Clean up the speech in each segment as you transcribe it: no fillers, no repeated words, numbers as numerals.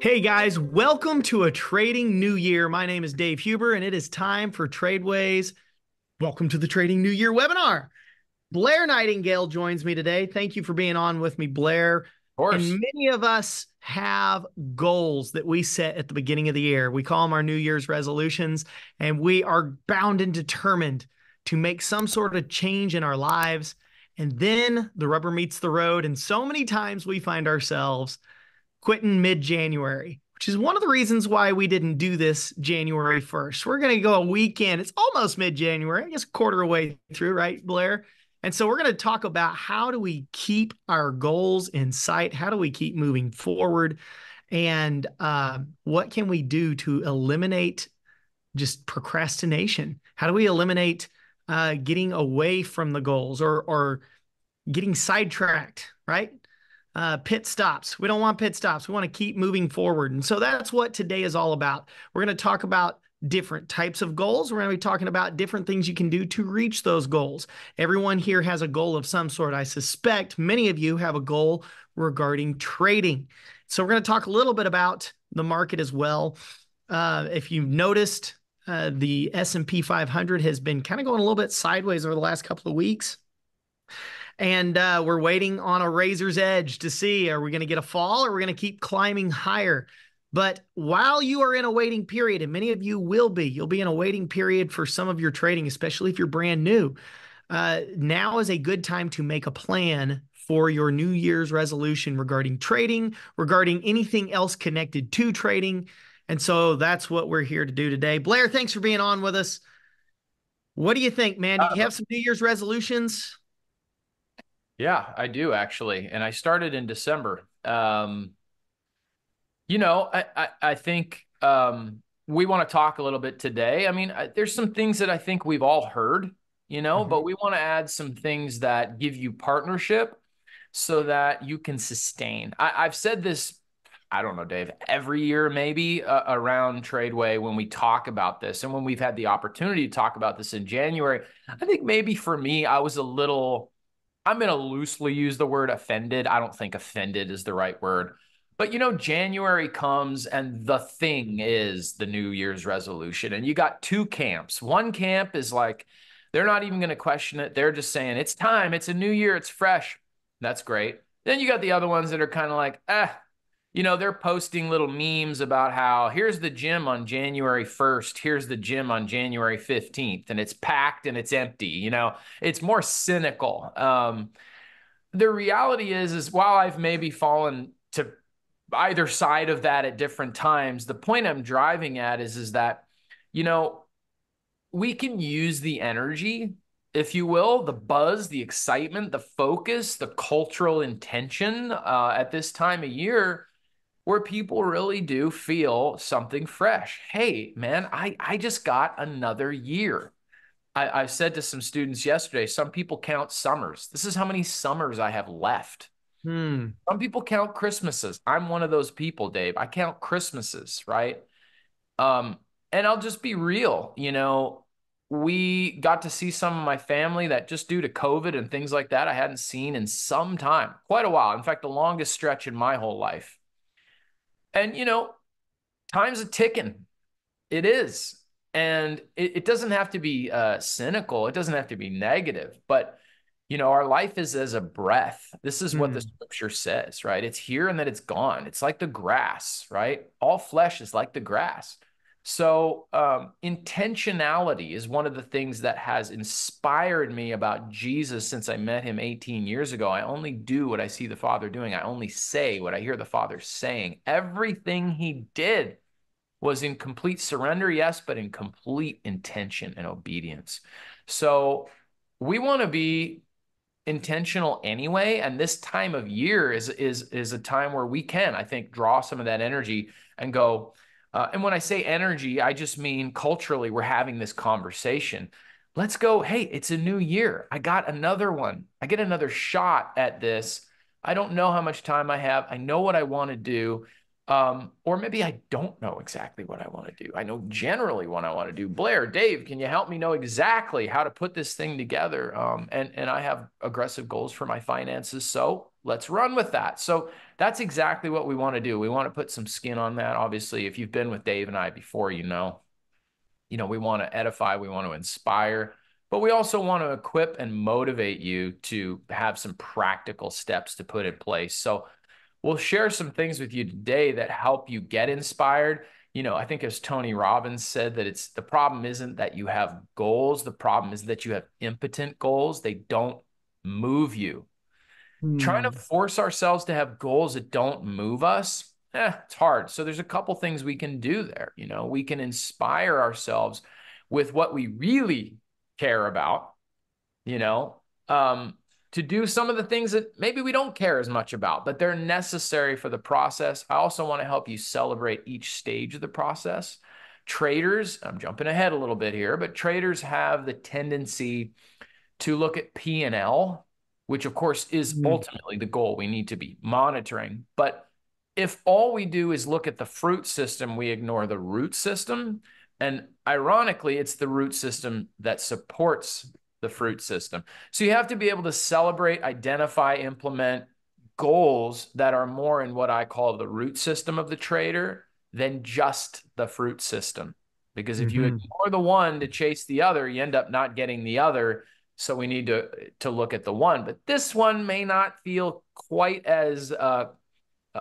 Hey guys, welcome to a trading new year. My name is Dave Huber and it is time for Tradeway's Welcome to the Trading New Year webinar. Blair Nightingale joins me today. Thank you for being on with me, Blair. Of course. And many of us have goals that we set at the beginning of the year. We call them our New Year's resolutions, and we are bound and determined to make some sort of change in our lives. And then the rubber meets the road. And so many times we find ourselves quitting mid-January, which is one of the reasons why we didn't do this January 1st. We're going to go a weekend. It's almost mid-January, I guess a quarter of the way through, right, Blair? And so we're going to talk about how do we keep our goals in sight? How do we keep moving forward? And what can we do to eliminate just procrastination? How do we eliminate getting away from the goals or getting sidetracked, right? Pit stops. We don't want pit stops. We want to keep moving forward. And so that's what today is all about. We're going to talk about different types of goals. We're going to be talking about different things you can do to reach those goals. Everyone here has a goal of some sort. I suspect many of you have a goal regarding trading. So we're going to talk a little bit about the market as well. If you've noticed, the S&P 500 has been kind of going a little bit sideways over the last couple of weeks. And we're waiting on a razor's edge to see, are we going to get a fall or we're going to keep climbing higher? But while you are in a waiting period, and many of you will be, you'll be in a waiting period for some of your trading, especially if you're brand new. Now is a good time to make a plan for your New Year's resolution regarding trading, regarding anything else connected to trading. And so that's what we're here to do today. Blair, thanks for being on with us. What do you think, man? Do you have some New Year's resolutions? Yeah, I do actually. And I started in December. You know, I think we want to talk a little bit today. I mean, there's some things that I think we've all heard, you know, but we want to add some things that give you partnership so that you can sustain. I've said this, I don't know, Dave, every year maybe around Tradeway when we talk about this and when we've had the opportunity to talk about this in January. I think maybe for me, I was a little... I'm going to loosely use the word offended. I don't think offended is the right word. But, you know, January comes and the thing is the New Year's resolution. And you got two camps. One camp is like, they're not even going to question it. They're just saying, it's time. It's a new year. It's fresh. That's great. Then you got the other ones that are kind of like, you know, they're posting little memes about how here's the gym on January 1st, here's the gym on January 15th, and it's packed and it's empty. You know, it's more cynical. The reality is while I've maybe fallen to either side of that at different times, the point I'm driving at is that, you know, we can use the energy, if you will, the buzz, the excitement, the focus, the cultural intention at this time of year, where people really do feel something fresh. Hey, man, I just got another year. I've said to some students yesterday, some people count summers. This is how many summers I have left. Some people count Christmases. I'm one of those people, Dave. I count Christmases, right? And I'll just be real, you know, we got to see some of my family that just due to COVID and things like that, I hadn't seen in some time, quite a while. In fact, the longest stretch in my whole life. And, you know, time's a ticking. It is. And it doesn't have to be cynical. It doesn't have to be negative. But, you know, our life is as a breath. This is what the scripture says, right? It's here and then it's gone. It's like the grass, right? All flesh is like the grass. So intentionality is one of the things that has inspired me about Jesus since I met him 18 years ago. I only do what I see the Father doing. I only say what I hear the Father saying. Everything he did was in complete surrender, yes, but in complete intention and obedience. So we want to be intentional anyway. And this time of year is a time where we can, I think, draw some of that energy and go, and when I say energy, I just mean culturally, we're having this conversation. Let's go, hey, it's a new year. I got another one. I get another shot at this. I don't know how much time I have. I know what I want to do. Or maybe I don't know exactly what I want to do. I know generally what I want to do. Blair, Dave, can you help me know exactly how to put this thing together? And I have aggressive goals for my finances. So Let's run with that. So that's exactly what we want to do. We want to put some skin on that. Obviously, if you've been with Dave and I before, you know, we want to edify, we want to inspire, but we also want to equip and motivate you to have some practical steps to put in place. So we'll share some things with you today that help you get inspired. You know, I think as Tony Robbins said, that it's the problem isn't that you have goals. The problem is that you have impotent goals. They don't move you. Trying to force ourselves to have goals that don't move us, it's hard. So there's a couple things we can do there. You know, we can inspire ourselves with what we really care about, you know, to do some of the things that maybe we don't care as much about, but they're necessary for the process. I also want to help you celebrate each stage of the process. Traders, I'm jumping ahead a little bit here, but traders have the tendency to look at P&L, which of course is ultimately the goal we need to be monitoring. But if all we do is look at the fruit system, we ignore the root system. And ironically, it's the root system that supports the fruit system. So you have to be able to celebrate, identify, implement goals that are more in what I call the root system of the trader than just the fruit system. Because if you ignore the one to chase the other, you end up not getting the other. So we need to look at the one, but this one may not feel quite as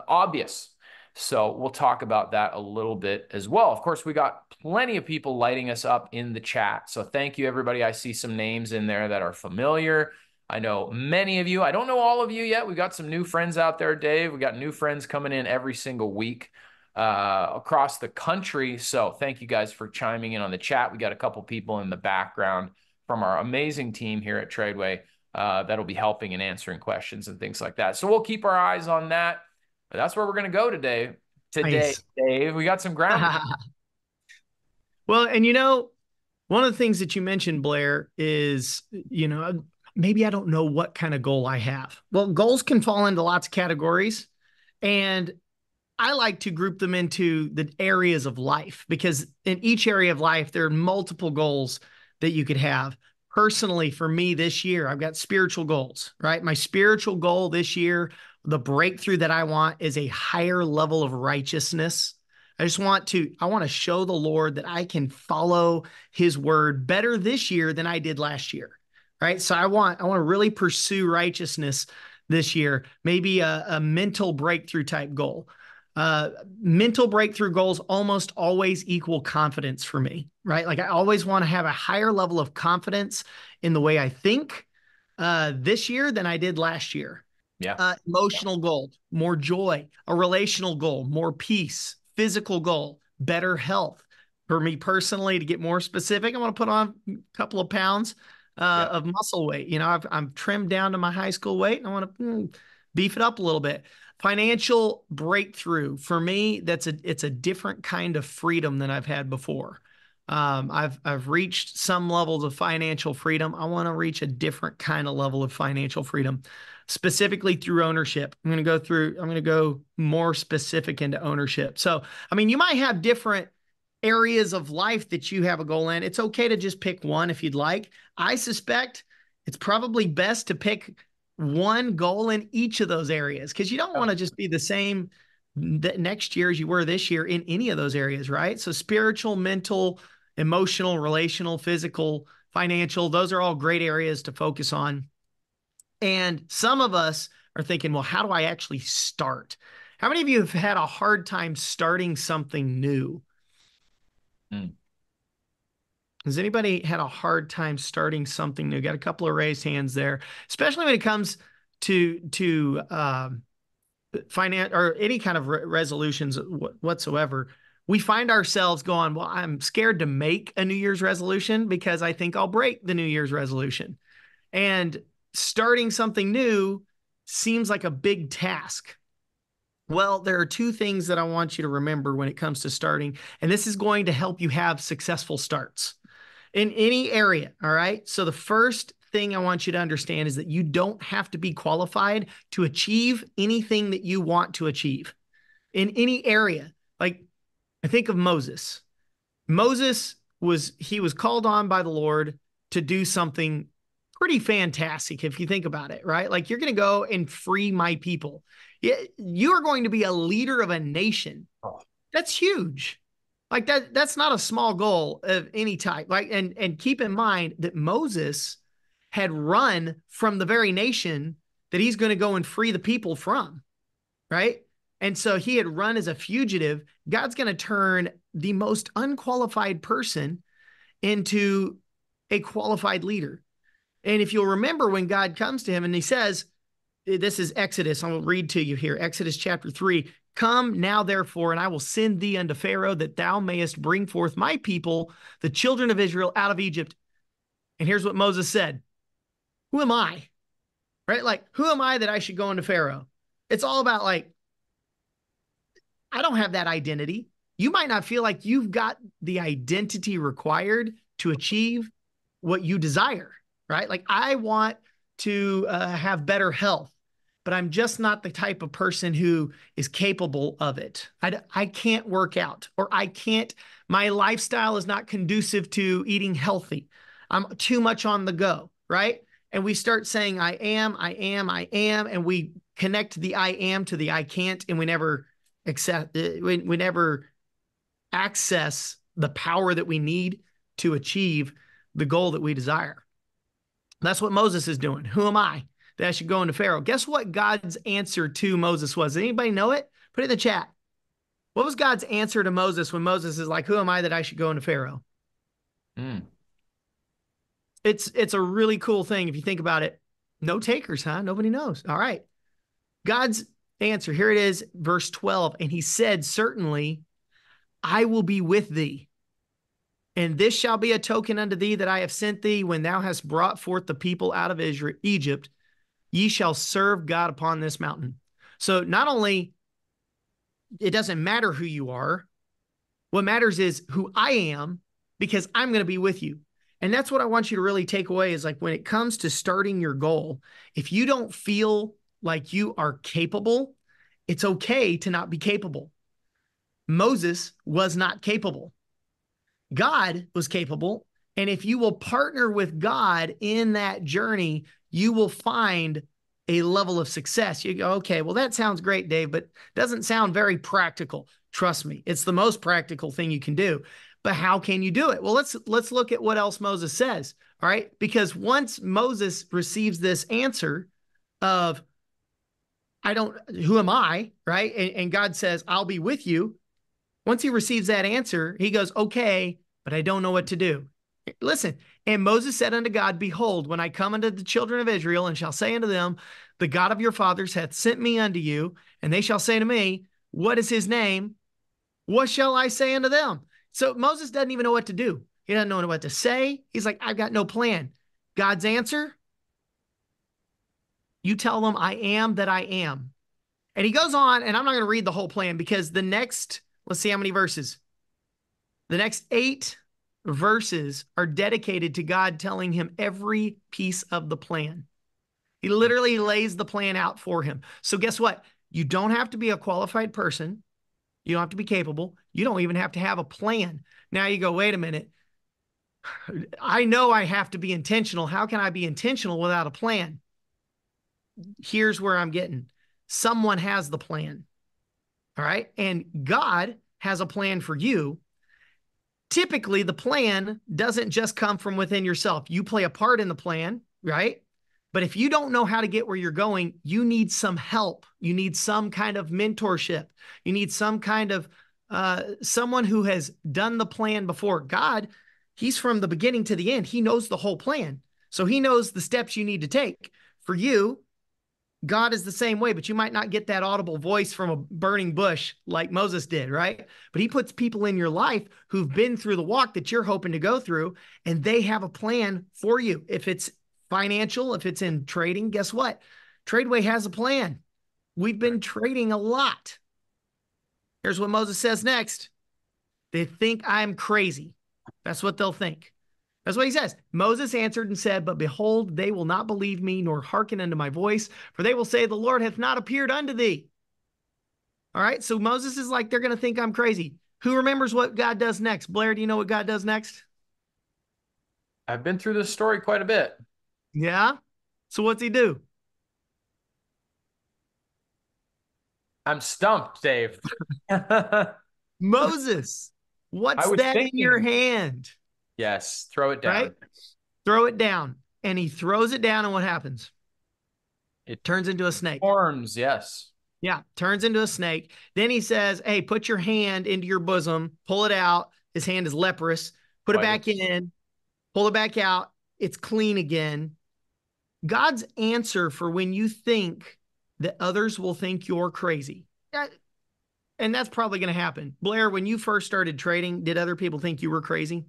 obvious. So we'll talk about that a little bit as well. Of course, we got plenty of people lighting us up in the chat. So thank you, everybody. I see some names in there that are familiar. I know many of you. I don't know all of you yet. We've got some new friends out there, Dave. We got new friends coming in every single week across the country. So thank you guys for chiming in on the chat. We got a couple people in the background from our amazing team here at Tradeway that'll be helping and answering questions and things like that. So we'll keep our eyes on that. But that's where we're going to go today. Nice. Dave, we got some ground. Well, and you know, one of the things that you mentioned, Blair, is, you know, maybe I don't know what kind of goal I have. Well, goals can fall into lots of categories. And I like to group them into the areas of life, because in each area of life, there are multiple goals that you could have. Personally, for me this year, I've got spiritual goals, right? My spiritual goal this year, the breakthrough that I want, is a higher level of righteousness. I want to show the Lord that I can follow his word better this year than I did last year, right? So I want to really pursue righteousness this year, maybe a mental breakthrough type goal. Mental breakthrough goals almost always equal confidence for me, right? Like I always want to have a higher level of confidence in the way I think this year than I did last year. Yeah. Emotional goal, more joy. A relational goal, more peace. Physical goal, better health. For me personally, to get more specific, I want to put on a couple of pounds of muscle weight. You know, I'm trimmed down to my high school weight, and I want to beef it up a little bit. Financial breakthrough for me, it's a different kind of freedom than I've had before. I've reached some levels of financial freedom. I want to reach a different kind of level of financial freedom, specifically through ownership. I'm going to go more specific into ownership. So, I mean, you might have different areas of life that you have a goal in. It's okay to just pick one if you'd like. I suspect it's probably best to pick one goal in each of those areas, because you don't want to just be the same next year as you were this year in any of those areas, right? So spiritual, mental, emotional, relational, physical, financial, those are all great areas to focus on. And some of us are thinking, well, how do I actually start? How many of you have had a hard time starting something new? Has anybody had a hard time starting something new? Got a couple of raised hands there, especially when it comes to finance or any kind of resolutions whatsoever. We find ourselves going, well, I'm scared to make a New Year's resolution because I think I'll break the New Year's resolution. And starting something new seems like a big task. Well, there are two things that I want you to remember when it comes to starting, and this is going to help you have successful starts in any area, all right? So the first thing I want you to understand is that you don't have to be qualified to achieve anything that you want to achieve in any area. Like, I think of Moses. Moses was called on by the Lord to do something pretty fantastic if you think about it, right? Like, you're going to go and free my people. You are going to be a leader of a nation. That's huge. Like, that's not a small goal of any type. Like, and keep in mind that Moses had run from the very nation that he's going to go and free the people from, right? And so he had run as a fugitive. God's going to turn the most unqualified person into a qualified leader. And if you'll remember, when God comes to him and he says, this is Exodus, I'll read to you here, Exodus chapter 3, "Come now, therefore, and I will send thee unto Pharaoh, that thou mayest bring forth my people, the children of Israel, out of Egypt." And here's what Moses said: who am I? Right? Like, who am I that I should go into Pharaoh? It's all about, like, I don't have that identity. You might not feel like you've got the identity required to achieve what you desire, right? Like, I want to have better health, but I'm just not the type of person who is capable of it. I can't work out, or my lifestyle is not conducive to eating healthy. I'm too much on the go, right? And we start saying, I am, and we connect the I am to the I can't, and we never access the power that we need to achieve the goal that we desire. That's what Moses is doing. Who am I that I should go into Pharaoh? Guess what God's answer to Moses was? Does anybody know it? Put it in the chat. What was God's answer to Moses when Moses is like, who am I that I should go into Pharaoh? It's a really cool thing if you think about it. No takers, huh? Nobody knows. All right. God's answer, here it is, verse 12. "And he said, certainly, I will be with thee. And this shall be a token unto thee that I have sent thee. When thou hast brought forth the people out of Israel, Egypt, ye shall serve God upon this mountain." So not only it doesn't matter who you are, what matters is who I am, because I'm going to be with you. And that's what I want you to really take away is, like, when it comes to starting your goal, if you don't feel like you are capable, it's okay to not be capable. Moses was not capable. God was capable. And if you will partner with God in that journey, you will find a level of success. You go, okay, well, that sounds great, Dave, but doesn't sound very practical. Trust me, it's the most practical thing you can do. But how can you do it? Well, let's look at what else Moses says. All right. Because once Moses receives this answer of, who am I? Right. And God says, I'll be with you. Once he receives that answer, he goes, okay, but I don't know what to do. Listen, "And Moses said unto God, Behold, when I come unto the children of Israel, and shall say unto them, the God of your fathers hath sent me unto you. And they shall say to me, What is his name? What shall I say unto them?" So Moses doesn't even know what to do. He doesn't know what to say. He's like, I've got no plan. God's answer: you tell them, I am that I am. And he goes on, and I'm not going to read the whole plan, because the next, let's see how many verses. The next 8 verses are dedicated to God telling him every piece of the plan. He literally lays the plan out for him. So guess what? You don't have to be a qualified person. You don't have to be capable. You don't even have to have a plan. Now you go, wait a minute. I know I have to be intentional. How can I be intentional without a plan? Here's where I'm getting. Someone has the plan. All right. And God has a plan for you. Typically, the plan doesn't just come from within yourself. You play a part in the plan, right? But if you don't know how to get where you're going, you need some help. You need some kind of mentorship. You need some kind of someone who has done the plan before. God, he's from the beginning to the end. He knows the whole plan. So he knows the steps you need to take. For you, God is the same way, but you might not get that audible voice from a burning bush like Moses did, right? But he puts people in your life who've been through the walk that you're hoping to go through, and they have a plan for you. If it's financial, if it's in trading, guess what? Tradeway has a plan. We've been trading a lot. Here's what Moses says next. They think I'm crazy. That's what they'll think. That's what he says. Moses answered and said, But behold, they will not believe me, nor hearken unto my voice, for they will say, The Lord hath not appeared unto thee. All right, so Moses is like, they're going to think I'm crazy. Who remembers what God does next? Blair, do you know what God does next? I've been through this story quite a bit. Yeah? So what's he do? I'm stumped, Dave. Moses, what's that in your hand? Yes, throw it down. Right? Throw it down. And he throws it down, and what happens? It turns into a snake. Forms, yes. Yeah, turns into a snake. Then he says, hey, put your hand into your bosom, pull it out. His hand is leprous. Put it back in, pull it back out. It's clean again. God's answer for when you think that others will think you're crazy. And that's probably going to happen. Blair, when you first started trading, did other people think you were crazy?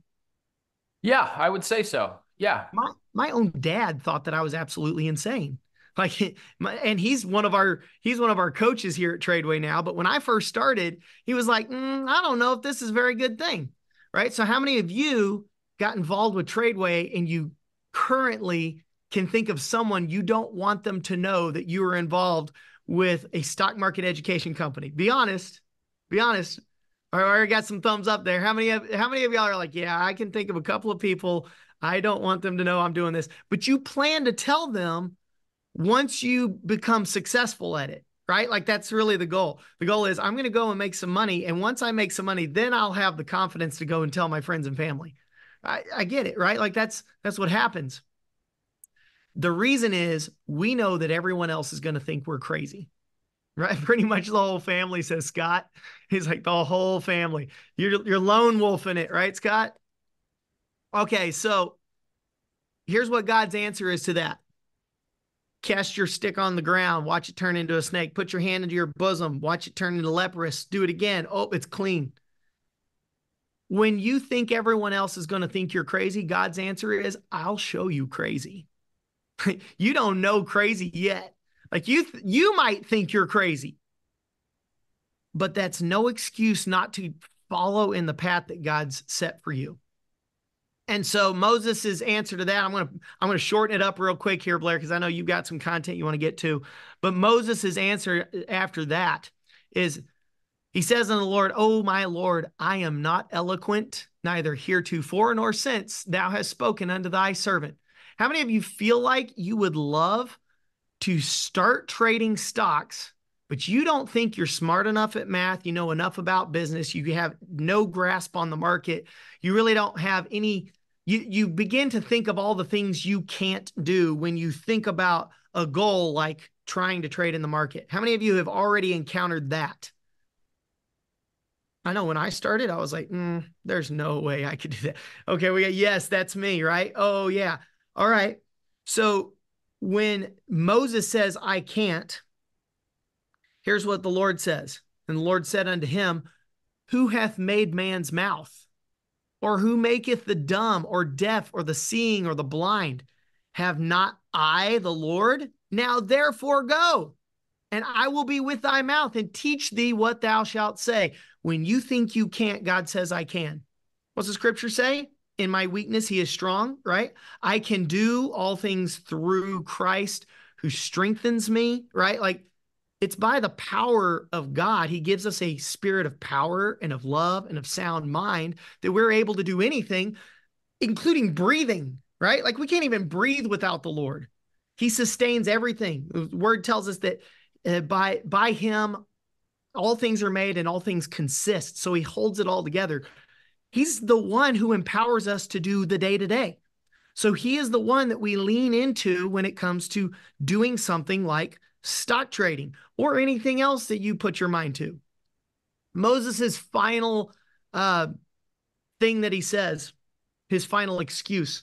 Yeah, I would say so. Yeah. My own dad thought that I was absolutely insane. Like, and he's one of our coaches here at Tradeway now. But when I first started, he was like, I don't know if this is a very good thing. Right. So how many of you got involved with Tradeway and you currently can think of someone you don't want them to know that you were involved with a stock market education company? Be honest. Be honest. All right, I already got some thumbs up there. How many of y'all are like, yeah, I can think of a couple of people. I don't want them to know I'm doing this. But you plan to tell them once you become successful at it, right? Like that's really the goal. The goal is I'm going to go and make some money. And once I make some money, then I'll have the confidence to go and tell my friends and family. I get it, right? Like that's what happens. The reason is we know that everyone else is going to think we're crazy, right? Pretty much the whole family, says Scott. He's like, the whole family. You're lone wolfing it, right, Scott? Okay, so here's what God's answer is to that. Cast your stick on the ground. Watch it turn into a snake. Put your hand into your bosom. Watch it turn into leprous. Do it again. Oh, it's clean. When you think everyone else is going to think you're crazy, God's answer is, I'll show you crazy. You don't know crazy yet. Like you might think you're crazy, but that's no excuse not to follow in the path that God's set for you. And so Moses' answer to that, I'm going to shorten it up real quick here, Blair, because I know you've got some content you want to get to. But Moses' answer after that is, he says unto the Lord, O my Lord, I am not eloquent, neither heretofore nor since thou hast spoken unto thy servant. How many of you feel like you would love to start trading stocks, but you don't think you're smart enough at math, you know enough about business, you have no grasp on the market, you really don't have any... You begin to think of all the things you can't do when you think about a goal like trying to trade in the market. How many of you have already encountered that? I know when I started, I was like, there's no way I could do that. Okay, yes, that's me, right? Oh, yeah. All right. So when Moses says, I can't, here's what the Lord says. And the Lord said unto him, who hath made man's mouth? Or who maketh the dumb or deaf or the seeing or the blind? Have not I, the Lord? Now therefore go, and I will be with thy mouth and teach thee what thou shalt say. When you think you can't, God says, I can. What's the scripture say? In my weakness, he is strong, right? I can do all things through Christ who strengthens me, right? Like it's by the power of God. He gives us a spirit of power and of love and of sound mind that we're able to do anything, including breathing, right? Like we can't even breathe without the Lord. He sustains everything. The word tells us that by him, all things are made and all things consist. So he holds it all together. He's the one who empowers us to do the day-to-day. So he is the one that we lean into when it comes to doing something like stock trading or anything else that you put your mind to. Moses' final thing that he says, his final excuse,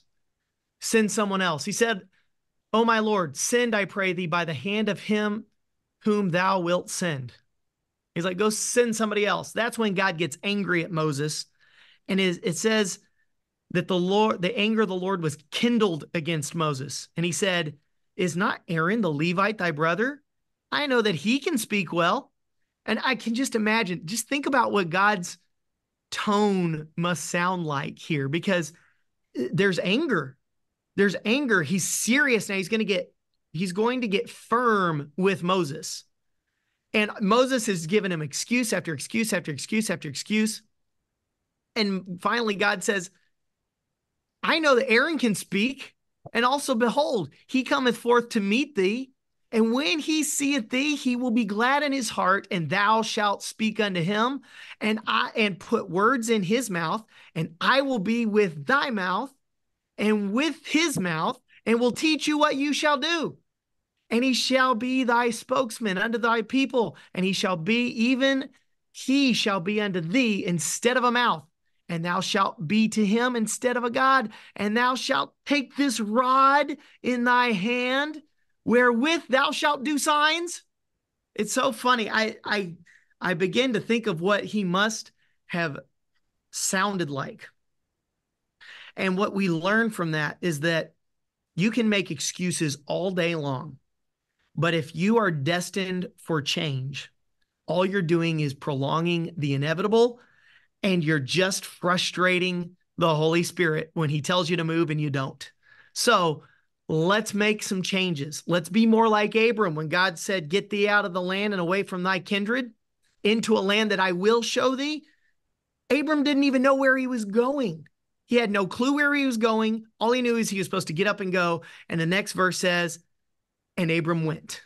send someone else. He said, O my Lord, send, I pray thee, by the hand of him whom thou wilt send. He's like, go send somebody else. That's when God gets angry at Moses. And it says that the anger of the Lord was kindled against Moses. And he said, is not Aaron the Levite thy brother? I know that he can speak well. And I can just imagine, just think about what God's tone must sound like here, because there's anger. There's anger. He's serious now. He's going to get firm with Moses. And Moses has given him excuse after excuse after excuse after excuse. And finally, God says, I know that Aaron can speak. And also, behold, he cometh forth to meet thee. And when he seeth thee, he will be glad in his heart, and thou shalt speak unto him, and put words in his mouth, and I will be with thy mouth and with his mouth, and will teach you what you shall do. And he shall be thy spokesman unto thy people, and he shall be unto thee instead of a mouth, and thou shalt be to him instead of a God, and thou shalt take this rod in thy hand, wherewith thou shalt do signs. It's so funny. I begin to think of what he must have sounded like. And what we learn from that is that you can make excuses all day long, but if you are destined for change, all you're doing is prolonging the inevitable, and you're just frustrating the Holy Spirit when he tells you to move and you don't. So let's make some changes. Let's be more like Abram when God said, get thee out of the land and away from thy kindred into a land that I will show thee. Abram didn't even know where he was going. He had no clue where he was going. All he knew is he was supposed to get up and go. And the next verse says, and Abram went.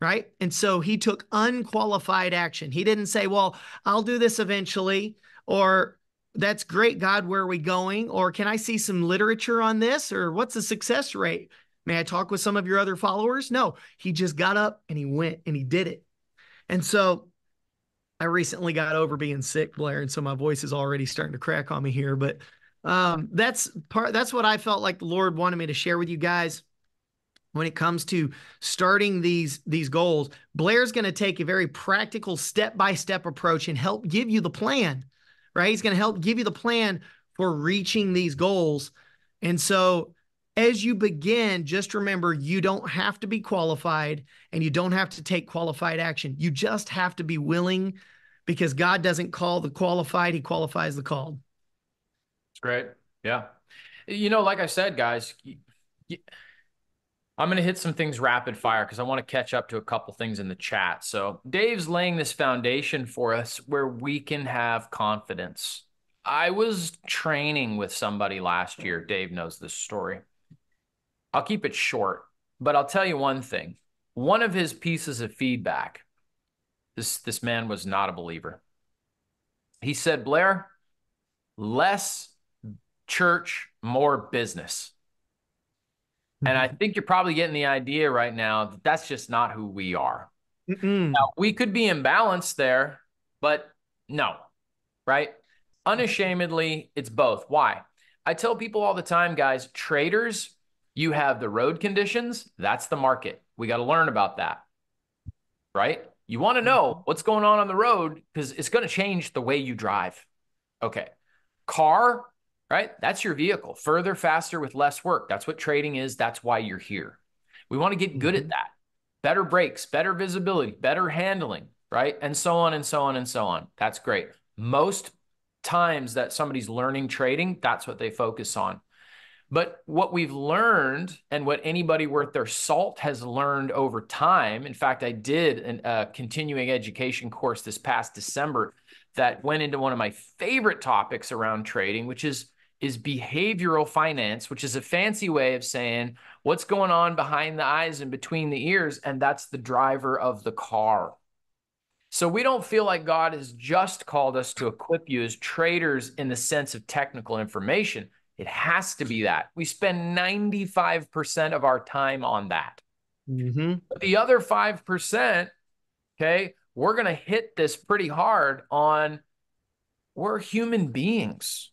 Right? And so he took unqualified action. He didn't say, well, I'll do this eventually, or that's great, God, where are we going? Or can I see some literature on this? Or what's the success rate? May I talk with some of your other followers? No, he just got up and he went and he did it. And so I recently got over being sick, Blair, and so my voice is already starting to crack on me here. But that's what I felt like the Lord wanted me to share with you guys. When it comes to starting these goals, Blair's going to take a very practical step-by-step approach and help give you the plan, right? He's going to help give you the plan for reaching these goals. And so as you begin, just remember, you don't have to be qualified and you don't have to take qualified action. You just have to be willing, because God doesn't call the qualified. He qualifies the called. That's great. Yeah. You know, like I said, guys, I'm going to hit some things rapid fire because I want to catch up to a couple things in the chat. So Dave's laying this foundation for us where we can have confidence. I was training with somebody last year. Dave knows this story. I'll keep it short, but I'll tell you one thing. One of his pieces of feedback, this man was not a believer. He said, Blair, less church, more business. And I think you're probably getting the idea right now that that's just not who we are. Mm-mm. Now, we could be imbalanced there, but no, right? Unashamedly, it's both. Why? I tell people all the time, guys, traders, you have the road conditions. That's the market. We got to learn about that, right? You want to know what's going on the road because it's going to change the way you drive. Okay. Car, right? That's your vehicle. Further, faster, with less work. That's what trading is. That's why you're here. We want to get good at that. Better breaks, better visibility, better handling, right? And so on and so on and so on. That's great. Most times that somebody's learning trading, that's what they focus on. But what we've learned and what anybody worth their salt has learned over time, in fact, I did a continuing education course this past December that went into one of my favorite topics around trading, which is behavioral finance, which is a fancy way of saying what's going on behind the eyes and between the ears, and that's the driver of the car. So we don't feel like God has just called us to equip you as traders in the sense of technical information. It has to be that. We spend 95% of our time on that. Mm-hmm. But the other 5%, okay, we're going to hit this pretty hard on we're human beings.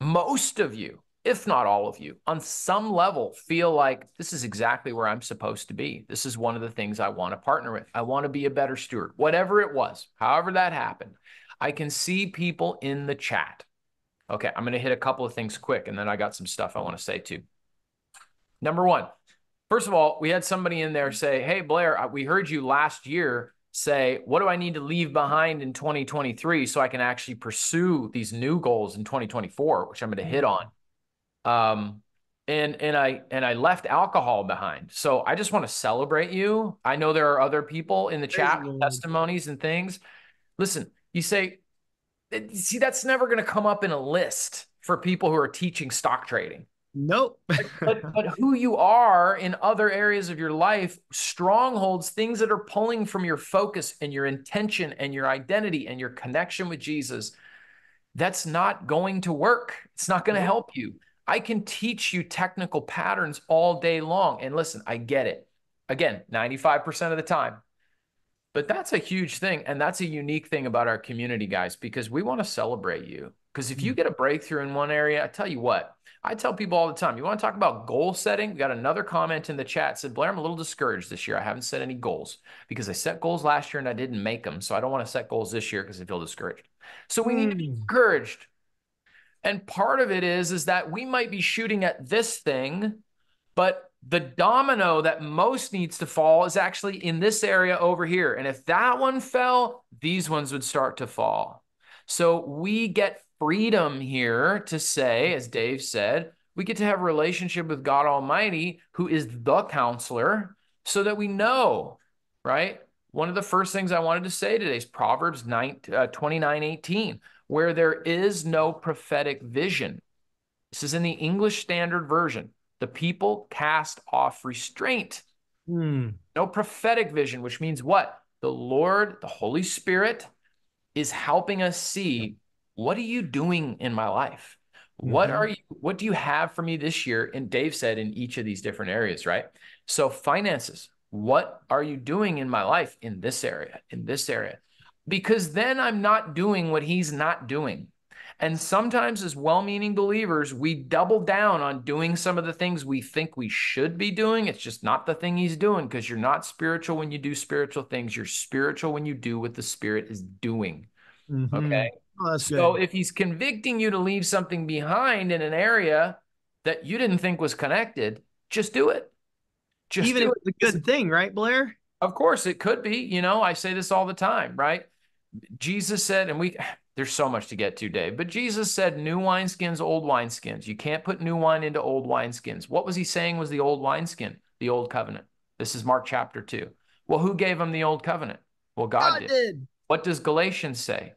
Most of you, if not all of you, on some level feel like this is exactly where I'm supposed to be. This is one of the things I want to partner with. I want to be a better steward, whatever it was, however that happened. I can see people in the chat. Okay, I'm going to hit a couple of things quick, and then I got some stuff I want to say too. Number one, first of all, we had somebody in there say, hey, Blair, we heard you last year say, what do I need to leave behind in 2023 so I can actually pursue these new goals in 2024, which I'm going to hit on. And I left alcohol behind. So I just want to celebrate you. I know there are other people in the chat with testimonies and things. Listen, you say, see, that's never going to come up in a list for people who are teaching stock trading. Nope. but who you are in other areas of your life, strongholds, things that are pulling from your focus and your intention and your identity and your connection with Jesus, that's not going to work. It's not going to help you. I can teach you technical patterns all day long. And listen, I get it. Again, 95% of the time. But that's a huge thing. And that's a unique thing about our community, guys, because we want to celebrate you. Because if you get a breakthrough in one area, I tell you what, I tell people all the time, you want to talk about goal setting? We got another comment in the chat said, Blair, I'm a little discouraged this year. I haven't set any goals because I set goals last year and I didn't make them. So I don't want to set goals this year because I feel discouraged. So we need to be encouraged. And part of it is that we might be shooting at this thing, but the domino that most needs to fall is actually in this area over here. And if that one fell, these ones would start to fall. So we get freedom here to say, as Dave said, we get to have a relationship with God Almighty, who is the counselor, so that we know, right? One of the first things I wanted to say today is Proverbs 29:18, where there is no prophetic vision. This is in the English Standard Version. The people cast off restraint. No prophetic vision, which means what? The Lord, the Holy Spirit, is helping us see, what are you doing in my life? What do you have for me this year? And Dave said in each of these different areas, right? So finances, what are you doing in my life in this area, Because then I'm not doing what he's not doing. And sometimes as well-meaning believers, we double down on doing some of the things we think we should be doing. It's just not the thing he's doing, because you're not spiritual when you do spiritual things. You're spiritual when you do what the Spirit is doing. Okay. Oh, so if he's convicting you to leave something behind in an area that you didn't think was connected, just do it. Even if it's a good thing, right, Blair? Of course it could be. You know, I say this all the time, right? Jesus said, and there's so much to get to, Dave, but Jesus said, new wineskins, old wineskins. You can't put new wine into old wineskins. What was he saying was the old wineskin, the old covenant. This is Mark chapter 2. Well, who gave him the old covenant? Well, God did. What does Galatians say?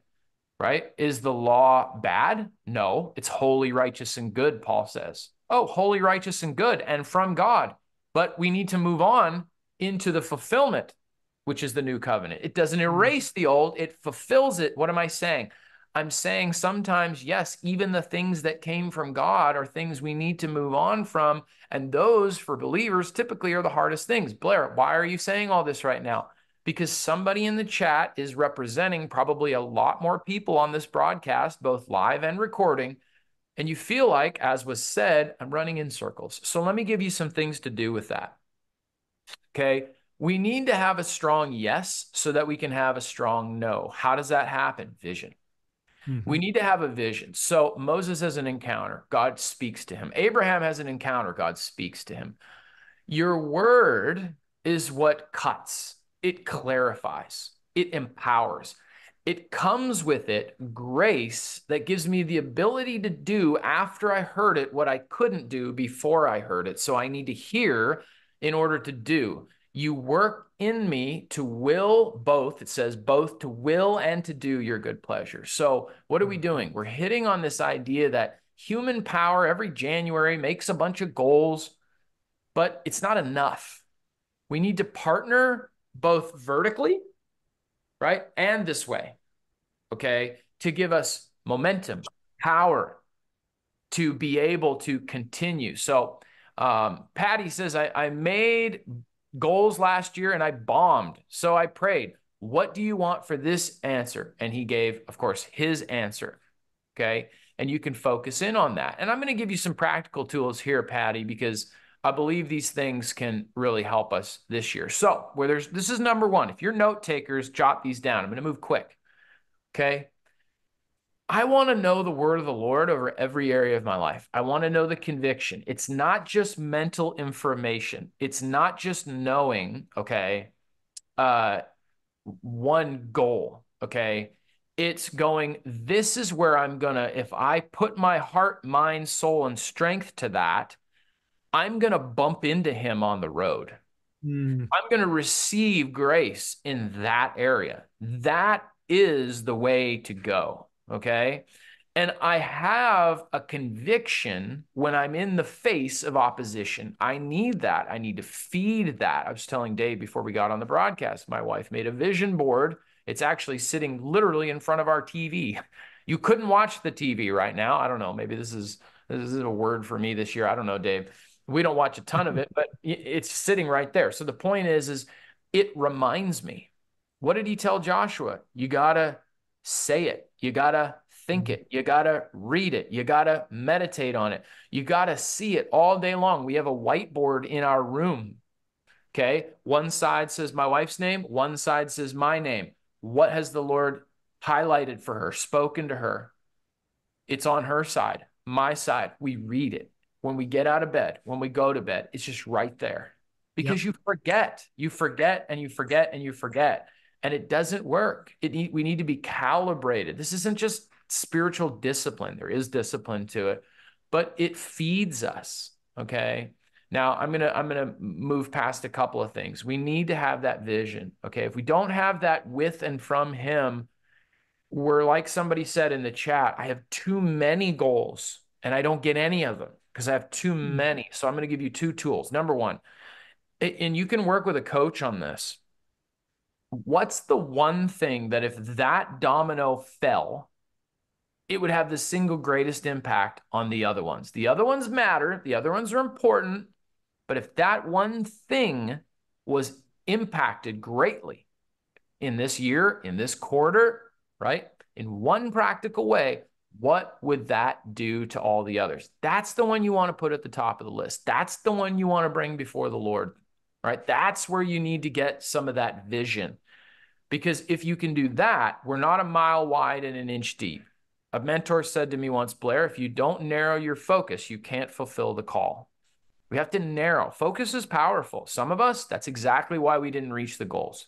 Right? Is the law bad? No, it's holy, righteous, and good, Paul says. Oh, holy, righteous, and good, and from God. But we need to move on into the fulfillment, which is the new covenant. It doesn't erase the old, it fulfills it. What am I saying? I'm saying sometimes, yes, even the things that came from God are things we need to move on from. And those, for believers, typically are the hardest things. Blair, why are you saying all this right now? Because somebody in the chat is representing probably a lot more people on this broadcast, both live and recording. And you feel like, as was said, I'm running in circles. So let me give you some things to do with that. Okay. We need to have a strong yes so that we can have a strong no. How does that happen? Vision. We need to have a vision. So Moses has an encounter. God speaks to him. Abraham has an encounter. God speaks to him. Your word is what cuts. It clarifies, it empowers, it comes with it grace that gives me the ability to do after I heard it what I couldn't do before I heard it. So I need to hear in order to do. You work in me to will both. It says both to will and to do your good pleasure. So what are we doing? We're hitting on this idea that human power every January makes a bunch of goals, but it's not enough. We need to partner both vertically, right, and this way, okay, to give us momentum, power to be able to continue. So Patty says, I made goals last year and I bombed. So I prayed, what do you want for this answer? And he gave, of course, his answer, okay? And you can focus in on that. And I'm going to give you some practical tools here, Patty, because I believe these things can really help us this year. So this is number one. If you're note takers, jot these down. I'm going to move quick. Okay. I want to know the word of the Lord over every area of my life. I want to know the conviction. It's not just mental information. It's not just knowing, okay, one goal, okay. It's going, this is where I'm going to, if I put my heart, mind, soul, and strength to that, I'm going to bump into him on the road. I'm going to receive grace in that area. That is the way to go, okay? And I have a conviction when I'm in the face of opposition. I need that. I need to feed that. I was telling Dave before we got on the broadcast, my wife made a vision board. It's actually sitting literally in front of our TV. You couldn't watch the TV right now. I don't know. Maybe this is a word for me this year. I don't know, Dave. We don't watch a ton of it, but it's sitting right there. So the point is it reminds me. What did he tell Joshua? You got to say it. You got to think it. You got to read it. You got to meditate on it. You got to see it all day long. We have a whiteboard in our room. Okay. One side says my wife's name. One side says my name. What has the Lord highlighted for her, spoken to her? It's on her side, my side. We read it when we get out of bed, when we go to bed. It's just right there because you forget. And it doesn't work. We need to be calibrated. This isn't just spiritual discipline. There is discipline to it, but it feeds us. Okay. Now I'm gonna move past a couple of things. We need to have that vision. Okay. If we don't have that with and from Him, we're like somebody said in the chat, I have too many goals and I don't get any of them because I have too many. So I'm going to give you two tools. Number one, and you can work with a coach on this. What's the one thing that if that domino fell, it would have the single greatest impact on the other ones? The other ones matter. The other ones are important. But if that one thing was impacted greatly in this year, in this quarter, right? In one practical way, what would that do to all the others? That's the one you want to put at the top of the list. That's the one you want to bring before the Lord, right? That's where you need to get some of that vision. Because if you can do that, we're not a mile wide and an inch deep. A mentor said to me once, Blair, if you don't narrow your focus, you can't fulfill the call. We have to narrow. Focus is powerful. Some of us, that's exactly why we didn't reach the goals.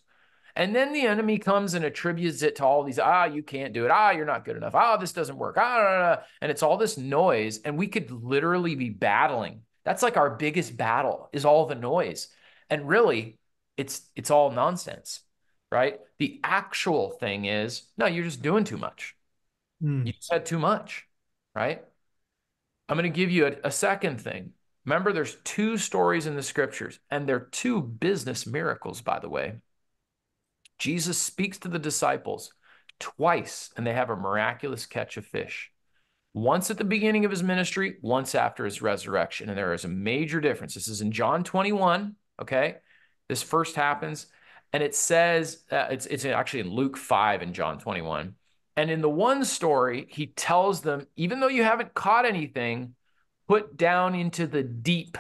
And then the enemy comes and attributes it to all these, you can't do it. You're not good enough. This doesn't work. And it's all this noise. And we could literally be battling. That's like our biggest battle is all the noise. And really, it's all nonsense, right? The actual thing is, no, you're just doing too much. You said too much, right? I'm going to give you a second thing. Remember, there's two stories in the scriptures, and they're two business miracles, by the way. Jesus speaks to the disciples twice, and they have a miraculous catch of fish. Once at the beginning of his ministry, once after his resurrection. And there is a major difference. This is in John 21, okay? This first happens, and it says, it's actually in Luke 5 and John 21. And in the one story, he tells them, even though you haven't caught anything, put down into the deep.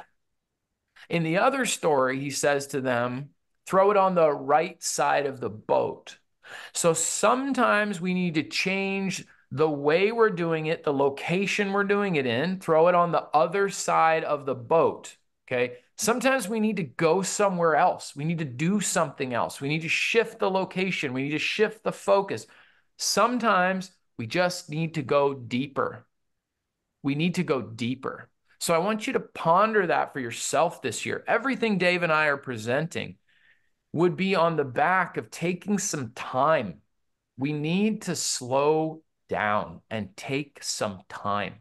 In the other story, he says to them, throw it on the right side of the boat. So sometimes we need to change the way we're doing it, the location we're doing it in, throw it on the other side of the boat, okay? Sometimes we need to go somewhere else. We need to do something else. We need to shift the location. We need to shift the focus. Sometimes we just need to go deeper. We need to go deeper. So I want you to ponder that for yourself this year. Everything Dave and I are presenting would be on the back of taking some time. We need to slow down and take some time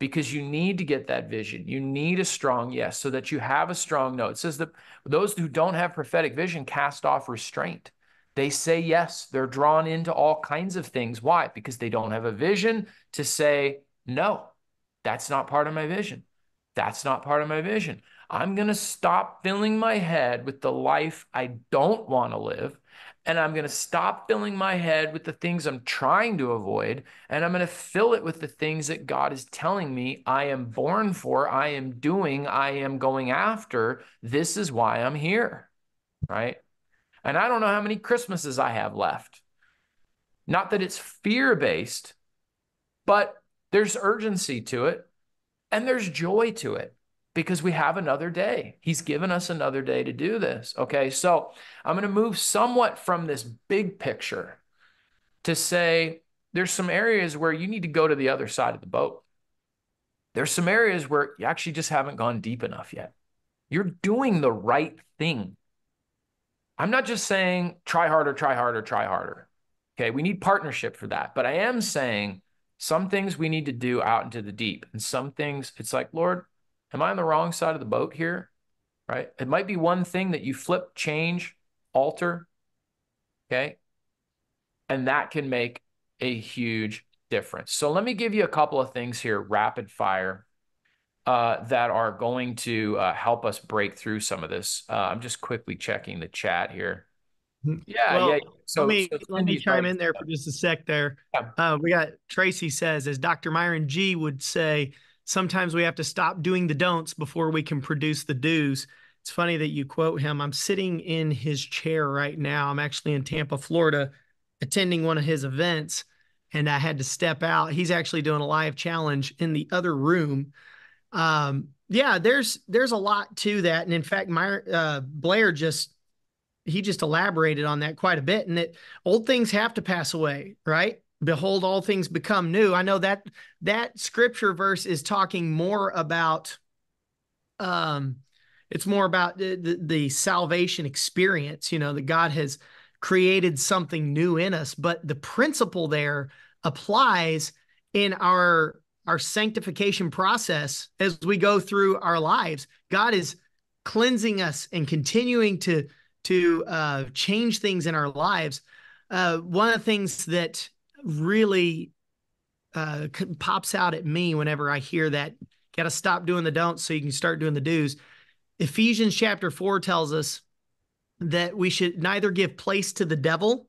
because you need to get that vision. You need a strong yes so that you have a strong no. It says that those who don't have prophetic vision cast off restraint. They say yes. They're drawn into all kinds of things. Why? Because they don't have a vision to say, no, that's not part of my vision. That's not part of my vision. I'm going to stop filling my head with the life I don't want to live. And I'm going to stop filling my head with the things I'm trying to avoid. And I'm going to fill it with the things that God is telling me I am born for, I am doing, I am going after. This is why I'm here, right? And I don't know how many Christmases I have left. Not that it's fear-based, but there's urgency to it and there's joy to it because we have another day. He's given us another day to do this, okay? So I'm going to move somewhat from this big picture to say there's some areas where you need to go to the other side of the boat. There's some areas where you actually just haven't gone deep enough yet. You're doing the right thing. I'm not just saying try harder, try harder, try harder. Okay, we need partnership for that. But I am saying Some things we need to do out into the deep. And some things it's like, Lord, am I on the wrong side of the boat here? Right? It might be one thing that you flip, change, alter. Okay. And that can make a huge difference. So let me give you a couple of things here, rapid fire, that are going to help us break through some of this. I'm just quickly checking the chat here. Yeah, well, yeah. So let me chime in there for just a sec there. Yeah. We got Tracy says, as Dr. Myron G would say, sometimes we have to stop doing the don'ts before we can produce the do's. It's funny that you quote him. I'm sitting in his chair right now. I'm actually in Tampa, Florida, attending one of his events, and I had to step out. He's actually doing a live challenge in the other room. Yeah, there's a lot to that. And in fact, Blair just elaborated on that quite a bit, and that old things have to pass away, right? Behold, all things become new. I know that that scripture verse is talking more about, it's more about the salvation experience, you know, that God has created something new in us, but the principle there applies in our sanctification process as we go through our lives. God is cleansing us and continuing to change things in our lives. One of the things that really pops out at me whenever I hear that, got to stop doing the don'ts so you can start doing the do's. Ephesians chapter 4 tells us that we should neither give place to the devil.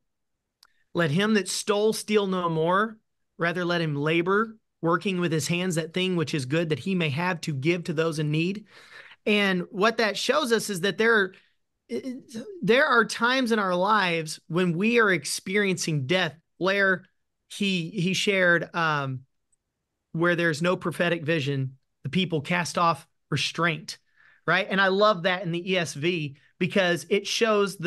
Let him that stole steal no more. Rather let him labor, working with his hands that thing which is good, that he may have to give to those in need. And what that shows us is that there are times in our lives when we are experiencing death. Blair, he shared where there's no prophetic vision, the people cast off restraint, right? And I love that in the ESV because it shows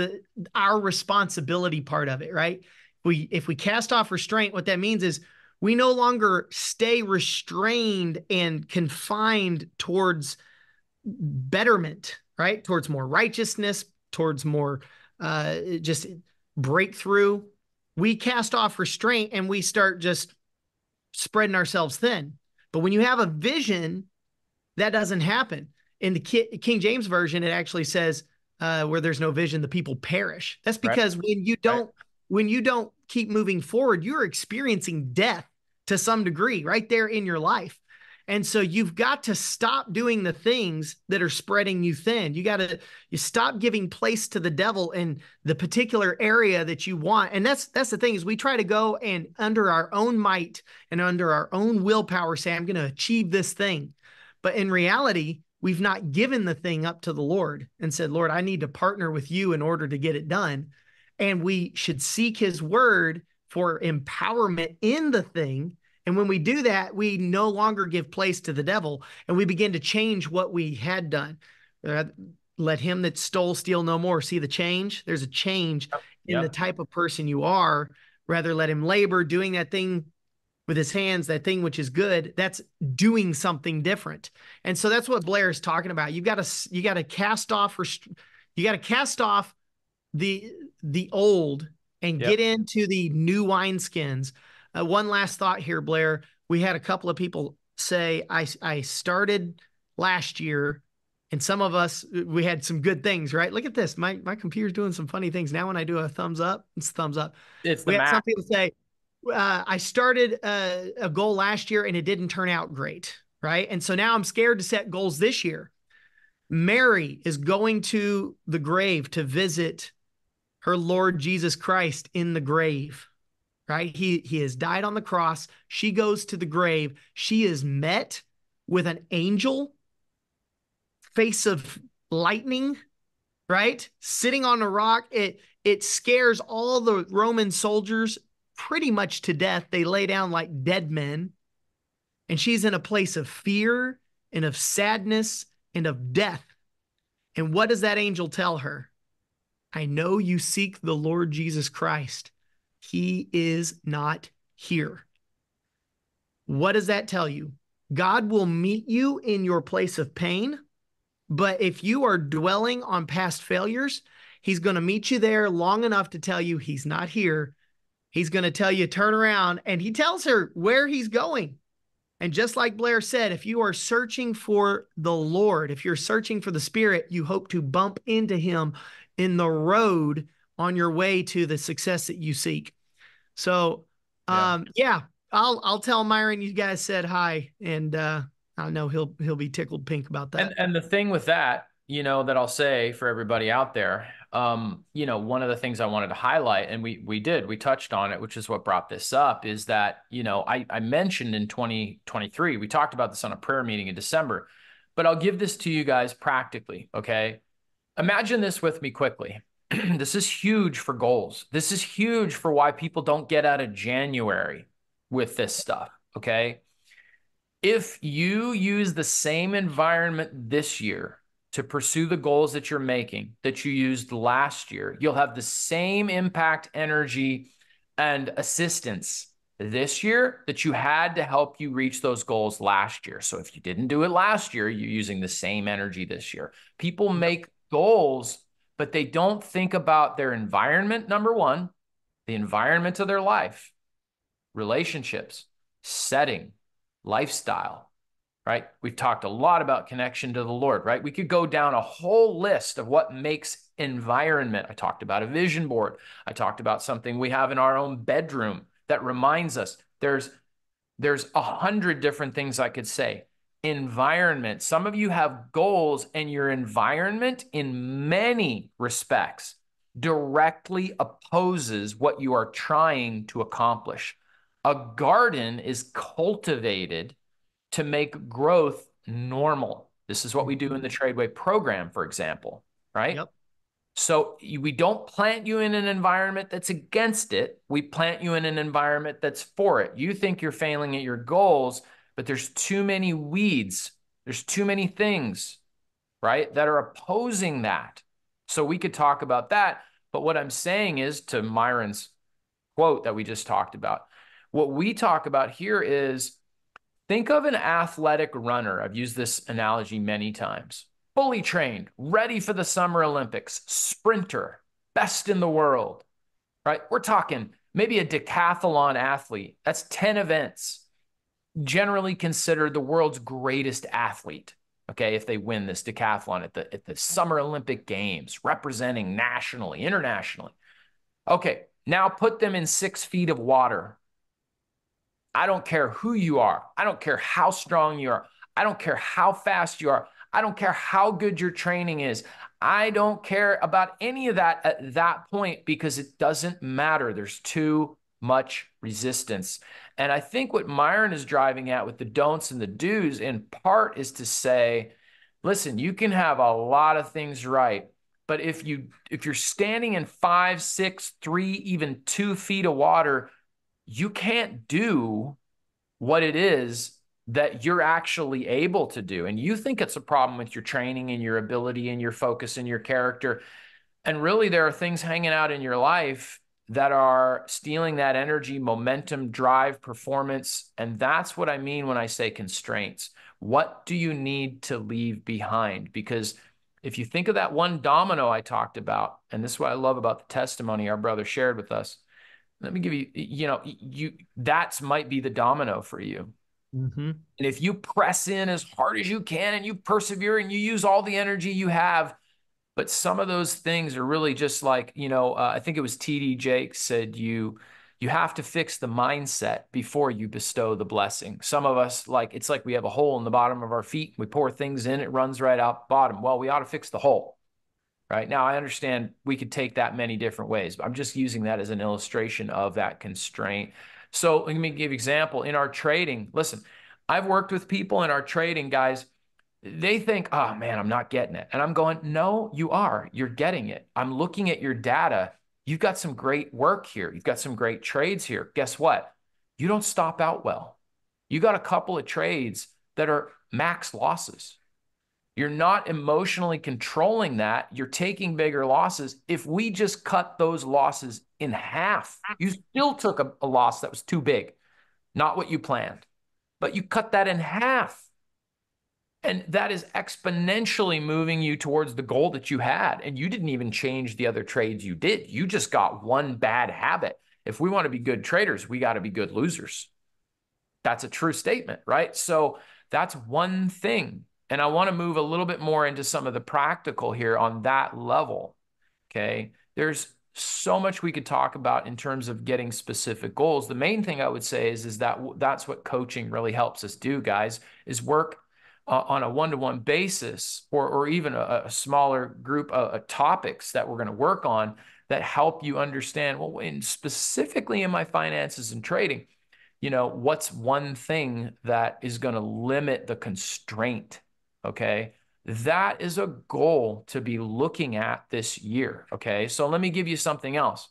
our responsibility part of it, right? If we cast off restraint, what that means is we no longer stay restrained and confined towards betterment, right? Towards more righteousness, towards more just breakthrough. We cast off restraint and we start just spreading ourselves thin. But when you have a vision, that doesn't happen. In the King James Version, it actually says, where there's no vision, the people perish. That's because when you don't keep moving forward, you're experiencing death to some degree right there in your life. And so you've got to stop doing the things that are spreading you thin. You stop giving place to the devil in the particular area that you want. And that's the thing, is we try to go and under our own might and under our own willpower say, I'm going to achieve this thing. But in reality, we've not given the thing up to the Lord and said, Lord, I need to partner with you in order to get it done. And we should seek his word for empowerment in the thing. And when we do that, we no longer give place to the devil, and we begin to change what we had done. Let him that stole steal no more. See the change? There's a change in the type of person you are. Rather, let him labor, doing that thing with his hands, that thing which is good. That's doing something different. And so that's what Blair is talking about. You got to cast off, the old and get into the new wineskins. One last thought here, Blair. We had a couple of people say, I started last year, and some of us, we had some good things, right? Look at this. My computer's doing some funny things. Now when I do a thumbs up, it's thumbs up. We had some people say, I started a goal last year, and it didn't turn out great, right? And so now I'm scared to set goals this year. Mary is going to the grave to visit her Lord Jesus Christ in the grave. Right? He has died on the cross. She goes to the grave. She is met with an angel, face of lightning, right? Sitting on a rock. It scares all the Roman soldiers pretty much to death. They lay down like dead men. And she's in a place of fear and of sadness and of death. And what does that angel tell her? I know you seek the Lord Jesus Christ. He is not here. What does that tell you? God will meet you in your place of pain, but if you are dwelling on past failures, he's going to meet you there long enough to tell you he's not here. He's going to tell you, turn around, and he tells her where he's going. And just like Blair said, if you are searching for the Lord, if you're searching for the Spirit, you hope to bump into him in the road on your way to the success that you seek. So, yeah, I'll tell Myron you guys said hi, and I know he'll be tickled pink about that. And the thing with that, you know, that I'll say for everybody out there, you know, one of the things I wanted to highlight, and we touched on it, which is what brought this up, is that, you know, I mentioned in 2023, we talked about this on a prayer meeting in December, but I'll give this to you guys practically. Okay. Imagine this with me quickly. This is huge for goals. This is huge for why people don't get out of January with this stuff. Okay. If you use the same environment this year to pursue the goals that you're making that you used last year, you'll have the same impact, energy, and assistance this year that you had to help you reach those goals last year. So if you didn't do it last year, you're using the same energy this year. People make goals, but they don't think about their environment, number one, the environment of their life, relationships, setting, lifestyle, right? We've talked a lot about connection to the Lord, right? We could go down a whole list of what makes environment. I talked about a vision board. I talked about something we have in our own bedroom that reminds us. There's 100 different things I could say. Environment. Some of you have goals, and your environment in many respects directly opposes what you are trying to accomplish. A garden is cultivated to make growth normal. This is what we do in the Tradeway program, for example, right? Yep. So we don't plant you in an environment that's against it. We plant you in an environment that's for it. You think you're failing at your goals, but there's too many weeds. There's too many things, right, that are opposing that. So we could talk about that. But what I'm saying is, to Myron's quote that we just talked about, what we talk about here is, think of an athletic runner. I've used this analogy many times. Fully trained, ready for the Summer Olympics, sprinter, best in the world, right? We're talking maybe a decathlon athlete. That's 10 events. Generally considered the world's greatest athlete, okay, if they win this decathlon at the Summer Olympic Games, representing nationally, internationally. Okay, now put them in 6 feet of water. I don't care who you are. I don't care how strong you are. I don't care how fast you are. I don't care how good your training is. I don't care about any of that at that point, because it doesn't matter. There's too much resistance. And I think what Myron is driving at with the don'ts and the do's in part is to say, listen, you can have a lot of things right, but if you're standing in 5, 6, 3, even 2 feet of water, you can't do what it is that you're actually able to do. And you think it's a problem with your training and your ability and your focus and your character. And really, there are things hanging out in your life that are stealing that energy, momentum, drive, performance. And that's what I mean when I say constraints. What do you need to leave behind? Because if you think of that one domino I talked about, and this is what I love about the testimony our brother shared with us, let me give you, you know, that might be the domino for you. Mm-hmm. And if you press in as hard as you can and you persevere and you use all the energy you have, but some of those things are really just like, you know, I think it was TD Jakes said, you have to fix the mindset before you bestow the blessing. Some of us, it's like we have a hole in the bottom of our feet. We pour things in, it runs right out bottom. Well, we ought to fix the hole. Right now, I understand we could take that many different ways, but I'm just using that as an illustration of that constraint. So let me give you an example. In our trading, listen, I've worked with people in our trading, guys. They think, oh man, I'm not getting it. And I'm going, no, you are. You're getting it. I'm looking at your data. You've got some great work here. You've got some great trades here. Guess what? You don't stop out well. You got a couple of trades that are max losses. You're not emotionally controlling that. You're taking bigger losses. If we just cut those losses in half, you still took a loss that was too big, not what you planned, but you cut that in half. And that is exponentially moving you towards the goal that you had. And you didn't even change the other trades you did. You just got one bad habit. If we want to be good traders, we got to be good losers. That's a true statement, right? So that's one thing. And I want to move a little bit more into some of the practical here on that level, okay? There's so much we could talk about in terms of getting specific goals. The main thing I would say is that that's what coaching really helps us do, guys, is work on a one-to-one basis or even a smaller group of topics that we're going to work on that help you understand, well, in specifically in my finances and trading, you know, what's one thing that is going to limit the constraint, okay? That is a goal to be looking at this year, okay? So let me give you something else.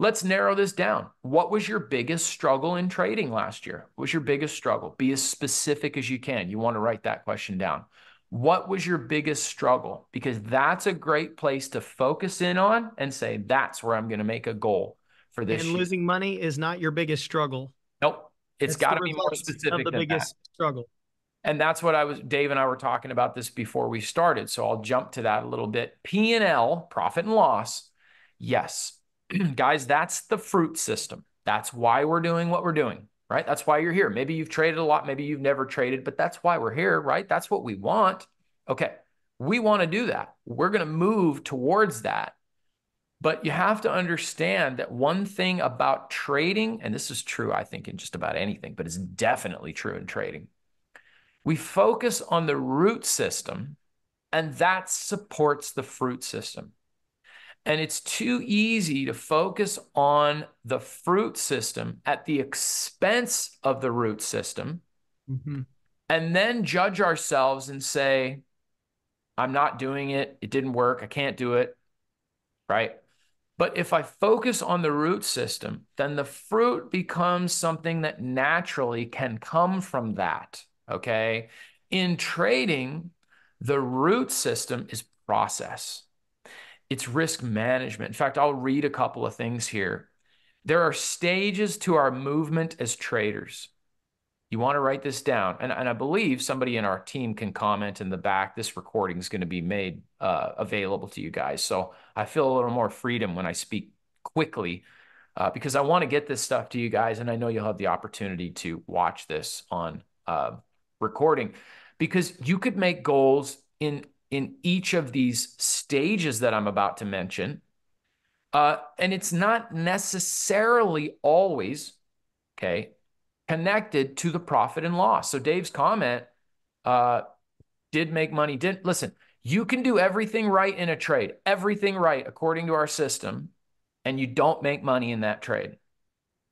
Let's narrow this down. What was your biggest struggle in trading last year? What was your biggest struggle? Be as specific as you can. You want to write that question down. What was your biggest struggle? Because that's a great place to focus in on and say, that's where I'm going to make a goal for this year. And losing money is not your biggest struggle. Nope. It's got to be more specific than that. Biggest struggle. And that's what Dave and I were talking about this before we started. So I'll jump to that a little bit. P&L, profit and loss. Yes. Guys, that's the fruit system. That's why we're doing what we're doing, right? That's why you're here. Maybe you've traded a lot. Maybe you've never traded, but that's why we're here, right? That's what we want. Okay. We want to do that. We're going to move towards that. But you have to understand that one thing about trading, and this is true, I think, in just about anything, but it's definitely true in trading. We focus on the root system, and that supports the fruit system. And it's too easy to focus on the fruit system at the expense of the root system, mm-hmm. and then judge ourselves and say, I'm not doing it. It didn't work. I can't do it, right? But if I focus on the root system, then the fruit becomes something that naturally can come from that, okay? In trading, the root system is process. It's risk management. In fact, I'll read a couple of things here. There are stages to our movement as traders. You want to write this down. And I believe somebody in our team can comment in the back. This recording is going to be made available to you guys. So I feel a little more freedom when I speak quickly because I want to get this stuff to you guys. And I know you'll have the opportunity to watch this on recording because you could make goals in each of these stages that I'm about to mention. And it's not necessarily always, okay, connected to the profit and loss. So Dave's comment, did make money, didn't. Listen, you can do everything right in a trade, everything right according to our system, and you don't make money in that trade.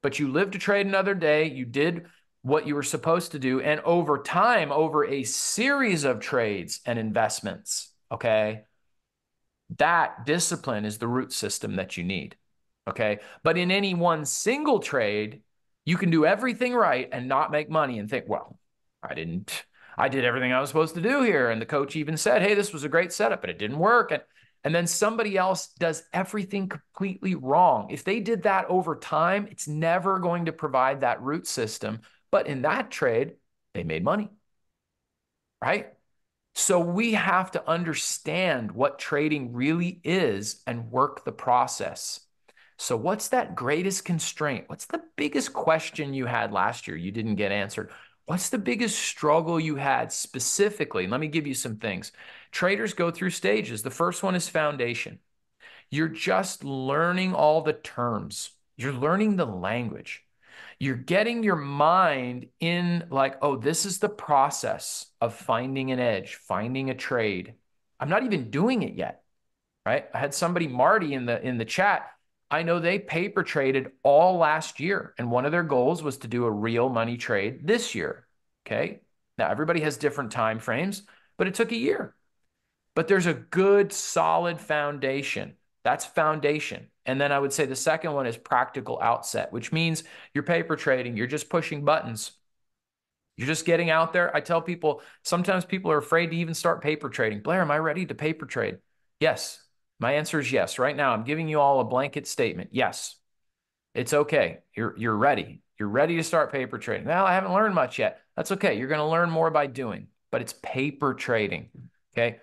But you lived to trade another day, you did what you were supposed to do, and over time, over a series of trades and investments, okay, that discipline is the root system that you need, okay? But in any one single trade, you can do everything right and not make money and think, well, I did everything I was supposed to do here. And the coach even said, hey, this was a great setup, but it didn't work. And then somebody else does everything completely wrong. If they did that over time, it's never going to provide that root system. But in that trade, they made money, right? So we have to understand what trading really is and work the process. So what's that greatest constraint? What's the biggest question you had last year you didn't get answered? What's the biggest struggle you had specifically? Let me give you some things. Traders go through stages. The first one is foundation. You're just learning all the terms. You're learning the language. You're getting your mind in like, oh, this is the process of finding an edge, finding a trade. I'm not even doing it yet, right? I had somebody, Marty, in the chat. I know they paper traded all last year, and one of their goals was to do a real money trade this year, okay? Now, everybody has different time frames, but it took a year. But there's a good, solid foundation. That's foundation. And then I would say the second one is practical outset, which means you're paper trading. You're just pushing buttons. You're just getting out there. I tell people, sometimes people are afraid to even start paper trading. Blair, am I ready to paper trade? Yes. My answer is yes. Right now, I'm giving you all a blanket statement. Yes, it's okay. You're ready. You're ready to start paper trading. Well, I haven't learned much yet. That's okay. You're going to learn more by doing, but it's paper trading. Okay.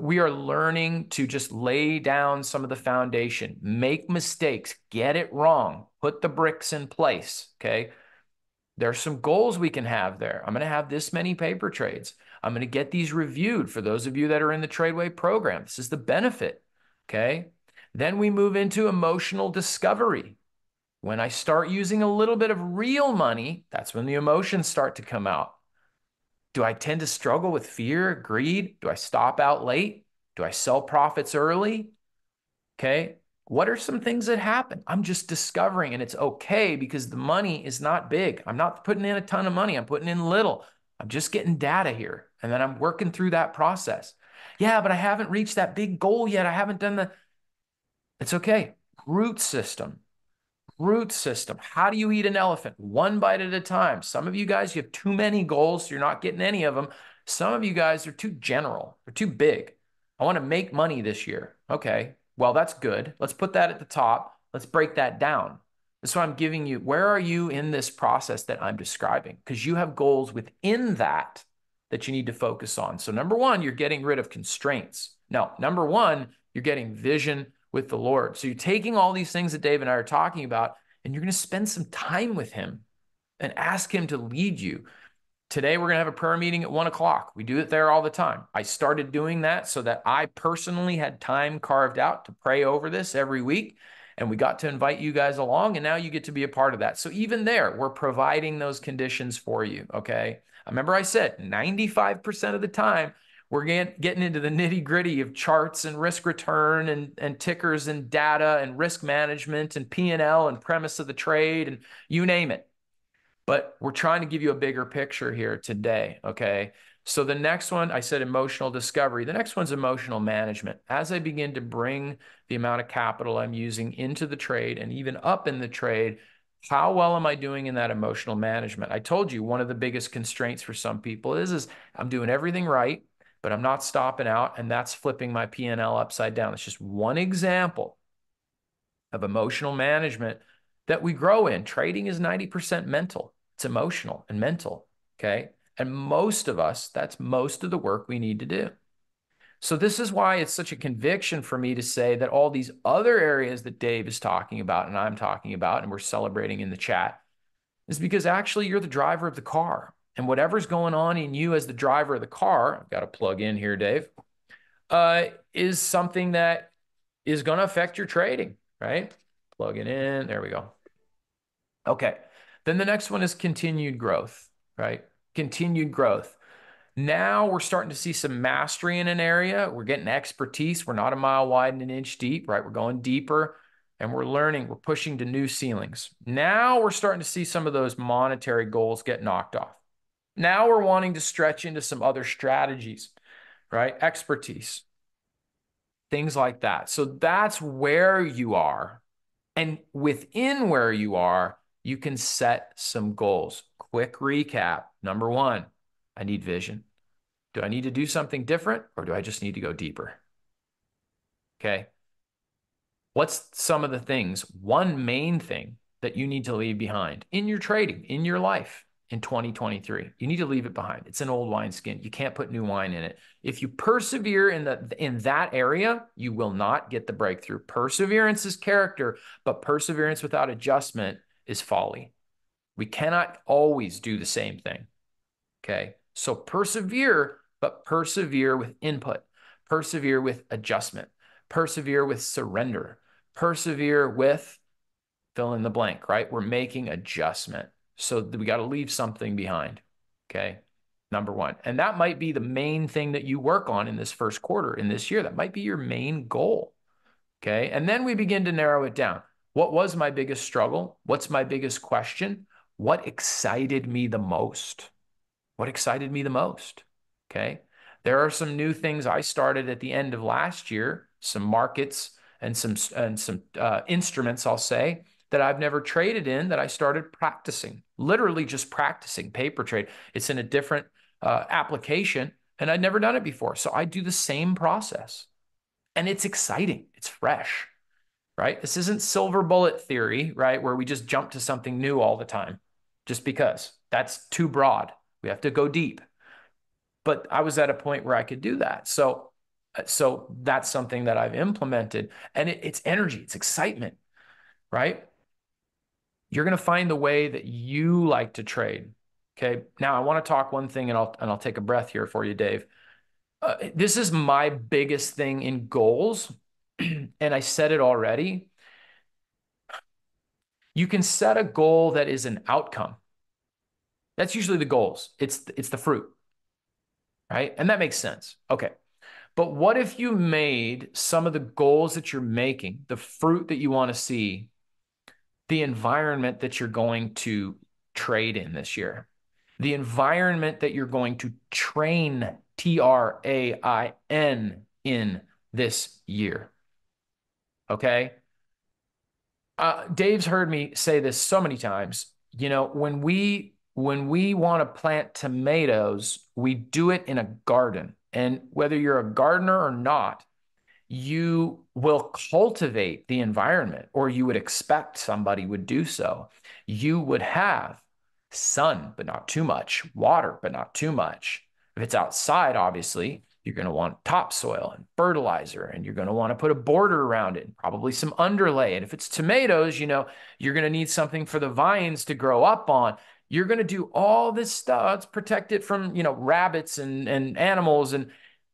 We are learning to just lay down some of the foundation, make mistakes, get it wrong, Put the bricks in place, okay? There's some goals we can have there. I'm going to have this many paper trades. I'm going to get these reviewed for those of you that are in the Tradeway program. This is the benefit, okay? Then we move into emotional discovery. When I start using a little bit of real money, that's when the emotions start to come out. Do I tend to struggle with fear, greed? Do I stop out late? Do I sell profits early? Okay. What are some things that happen? I'm just discovering, and it's okay because the money is not big. I'm not putting in a ton of money. I'm putting in little. I'm just getting data here, and then I'm working through that process. Yeah, but I haven't reached that big goal yet. I haven't done the... It's okay. Root system. Root system. How do you eat an elephant? One bite at a time. Some of you guys, you have too many goals. So you're not getting any of them. Some of you guys are too general. They're too big. I want to make money this year. Okay. Well, that's good. Let's put that at the top. Let's break that down. That's why I'm giving you, where are you in this process that I'm describing? Because you have goals within that that you need to focus on. So number one, you're getting rid of constraints. Now, number one, you're getting vision with the Lord. So you're taking all these things that Dave and I are talking about, and you're going to spend some time with him and ask him to lead you. Today, we're going to have a prayer meeting at 1 o'clock. We do it there all the time. I started doing that so that I personally had time carved out to pray over this every week. And we got to invite you guys along, and now you get to be a part of that. So even there, we're providing those conditions for you, okay? Remember I said 95% of the time, we're getting into the nitty-gritty of charts and risk return and tickers and data and risk management and P&L and premise of the trade and you name it. But we're trying to give you a bigger picture here today, okay? So the next one, I said emotional discovery. The next one's emotional management. As I begin to bring the amount of capital I'm using into the trade and even up in the trade, how well am I doing in that emotional management? I told you one of the biggest constraints for some people is I'm doing everything right, but I'm not stopping out, and that's flipping my P&L upside down. It's just one example of emotional management that we grow in. Trading is 90% mental. It's emotional and mental, okay? And most of us, that's most of the work we need to do. So this is why it's such a conviction for me to say that all these other areas that Dave is talking about and I'm talking about and we're celebrating in the chat is because actually you're the driver of the car. And whatever's going on in you as the driver of the car, I've got to plug in here, Dave, is something that is going to affect your trading, right? Plug it in. There we go. Okay. Then the next one is continued growth, right? Continued growth. Now we're starting to see some mastery in an area. We're getting expertise. We're not a mile wide and an inch deep, right? We're going deeper. And we're learning, we're pushing to new ceilings. Now we're starting to see some of those monetary goals get knocked off. Now we're wanting to stretch into some other strategies, right? Expertise, things like that. So that's where you are. And within where you are, you can set some goals. Quick recap. Number one, I need vision. Do I need to do something different or do I just need to go deeper? Okay. What's some of the things, one main thing that you need to leave behind in your trading, in your life? In 2023, you need to leave it behind. It's an old wineskin. You can't put new wine in it. If you persevere in that area, you will not get the breakthrough. Perseverance is character, but perseverance without adjustment is folly. We cannot always do the same thing, okay? So persevere, but persevere with input. Persevere with adjustment. Persevere with surrender. Persevere with fill in the blank, right? We're making adjustment. So we got to leave something behind, okay? Number one. And that might be the main thing that you work on in this first quarter, in this year. That might be your main goal, okay? And then we begin to narrow it down. What was my biggest struggle? What's my biggest question? What excited me the most? What excited me the most, okay? There are some new things I started at the end of last year, some markets and some instruments, I'll say, that I've never traded in that I started practicing, literally just practicing paper trade. It's in a different application and I'd never done it before. So I do the same process and it's exciting. It's fresh, right? This isn't silver bullet theory, right? Where we just jump to something new all the time just because that's too broad. We have to go deep. But I was at a point where I could do that. So that's something that I've implemented and it's energy, it's excitement, right? You're going to find the way that you like to trade. Okay. Now I want to talk one thing, and I'll take a breath here for you, Dave. This is my biggest thing in goals. And I said it already. You can set a goal that is an outcome. That's usually the goals. It's the fruit, right? And that makes sense. Okay. But what if you made some of the goals that you're making, the fruit that you want to see, the environment that you're going to trade in this year, the environment that you're going to train, T-R-A-I-N, in this year? Okay. Dave's heard me say this so many times. You know, when we want to plant tomatoes, we do it in a garden. And whether you're a gardener or not, you will cultivate the environment, or you would expect somebody would do so. You would have sun, but not too much, water, but not too much. If it's outside, obviously, you're going to want topsoil and fertilizer, and you're going to want to put a border around it, and probably some underlay. And if it's tomatoes, you know, you're going to need something for the vines to grow up on. You're going to do all this stuff to protect it from, you know, rabbits and animals. And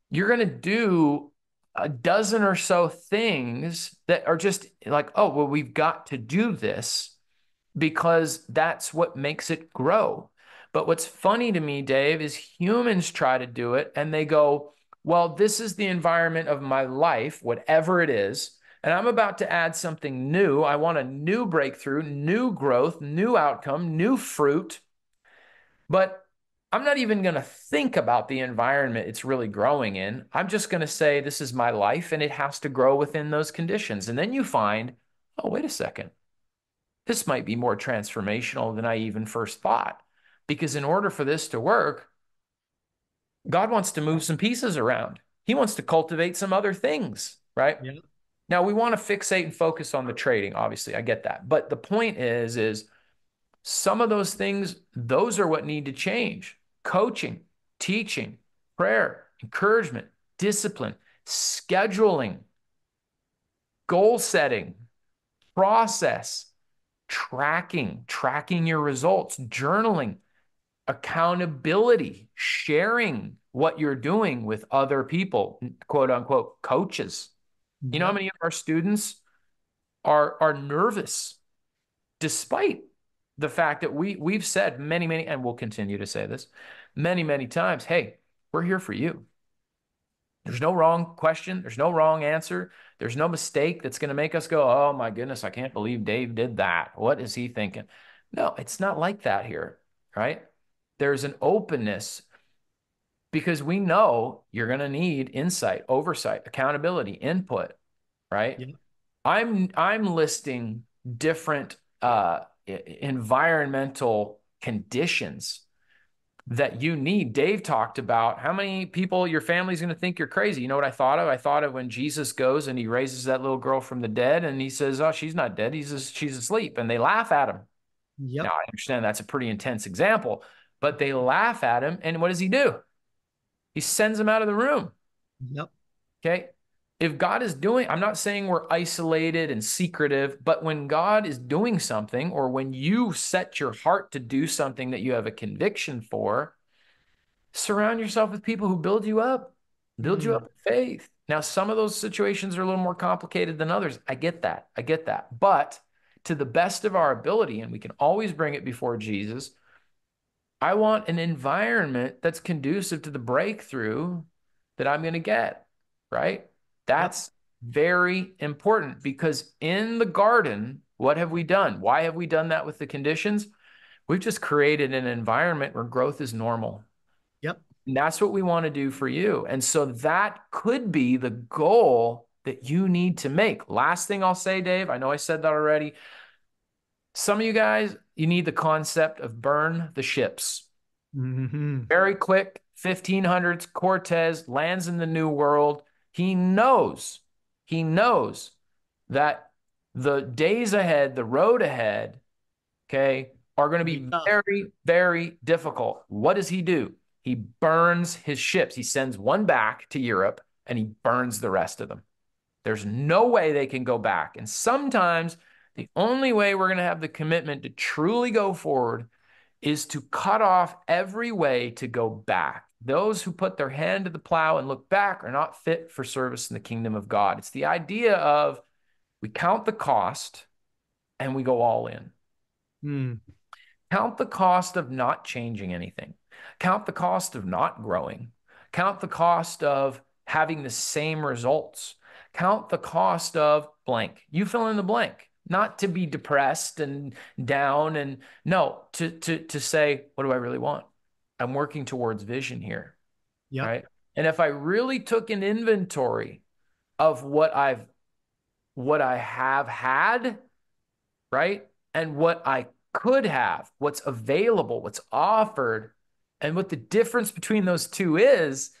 you're going to do a dozen or so things that are just like, oh, well, we've got to do this because that's what makes it grow. But what's funny to me, Dave, is humans try to do it and they go, well, this is the environment of my life, whatever it is, and I'm about to add something new. I want a new breakthrough, new growth, new outcome, new fruit. But I'm not even going to think about the environment it's really growing in. I'm just going to say, this is my life and it has to grow within those conditions. And then you find, oh, wait a second, this might be more transformational than I even first thought. Because in order for this to work, God wants to move some pieces around. He wants to cultivate some other things, right? Yeah. Now we want to fixate and focus on the trading, obviously. I get that. But the point is some of those things, those are what need to change. Coaching, teaching, prayer, encouragement, discipline, scheduling, goal setting, process, tracking your results, journaling, accountability, sharing what you're doing with other people, quote unquote, coaches. You know how many of our students are nervous, despite the fact that we've said many, and we'll continue to say this many times, hey, we're here for you. There's no wrong question. There's no wrong answer. There's no mistake that's going to make us go, oh my goodness, I can't believe Dave did that. What is he thinking? No, it's not like that here, right? There's an openness because we know you're going to need insight, oversight, accountability, input, right? Yeah. I'm listing different environmental conditions that you need. Dave talked about how many people your family's going to think you're crazy. You know what I thought of? I thought of when Jesus goes and he raises that little girl from the dead and he says, oh, she's not dead. She's asleep. And they laugh at him. Yep. Now, I understand that's a pretty intense example, but they laugh at him. And what does he do? He sends them out of the room. Yep. Okay. If God is doing, I'm not saying we're isolated and secretive, but when God is doing something, or when you set your heart to do something that you have a conviction for, surround yourself with people who build you up in faith. Now, some of those situations are a little more complicated than others. I get that. But to the best of our ability, and we can always bring it before Jesus, I want an environment that's conducive to the breakthrough that I'm going to get, right? That's very important, because in the garden, what have we done? Why have we done that with the conditions? We've just created an environment where growth is normal. Yep. And that's what we want to do for you. And so that could be the goal that you need to make. Last thing I'll say, Dave, I know I said that already. Some of you guys, you need the concept of burn the ships. Mm-hmm. Very quick, 1500s, Cortez lands in the New World. He knows that the days ahead, the road ahead, okay, are going to be very, very difficult. What does he do? He burns his ships. He sends one back to Europe and he burns the rest of them. There's no way they can go back. And sometimes The only way we're going to have the commitment to truly go forward is to cut off every way to go back. Those who put their hand to the plow and look back are not fit for service in the kingdom of God. It's the idea of we count the cost and we go all in. Count the cost of not changing anything. Count the cost of not growing. Count the cost of having the same results. Count the cost of blank. You fill in the blank. Not to be depressed and down, and no, to say, what do I really want? I'm working towards vision here, right? And if I really took an inventory of what I have had, right, and what I could have, what's available, what's offered, and what the difference between those two is,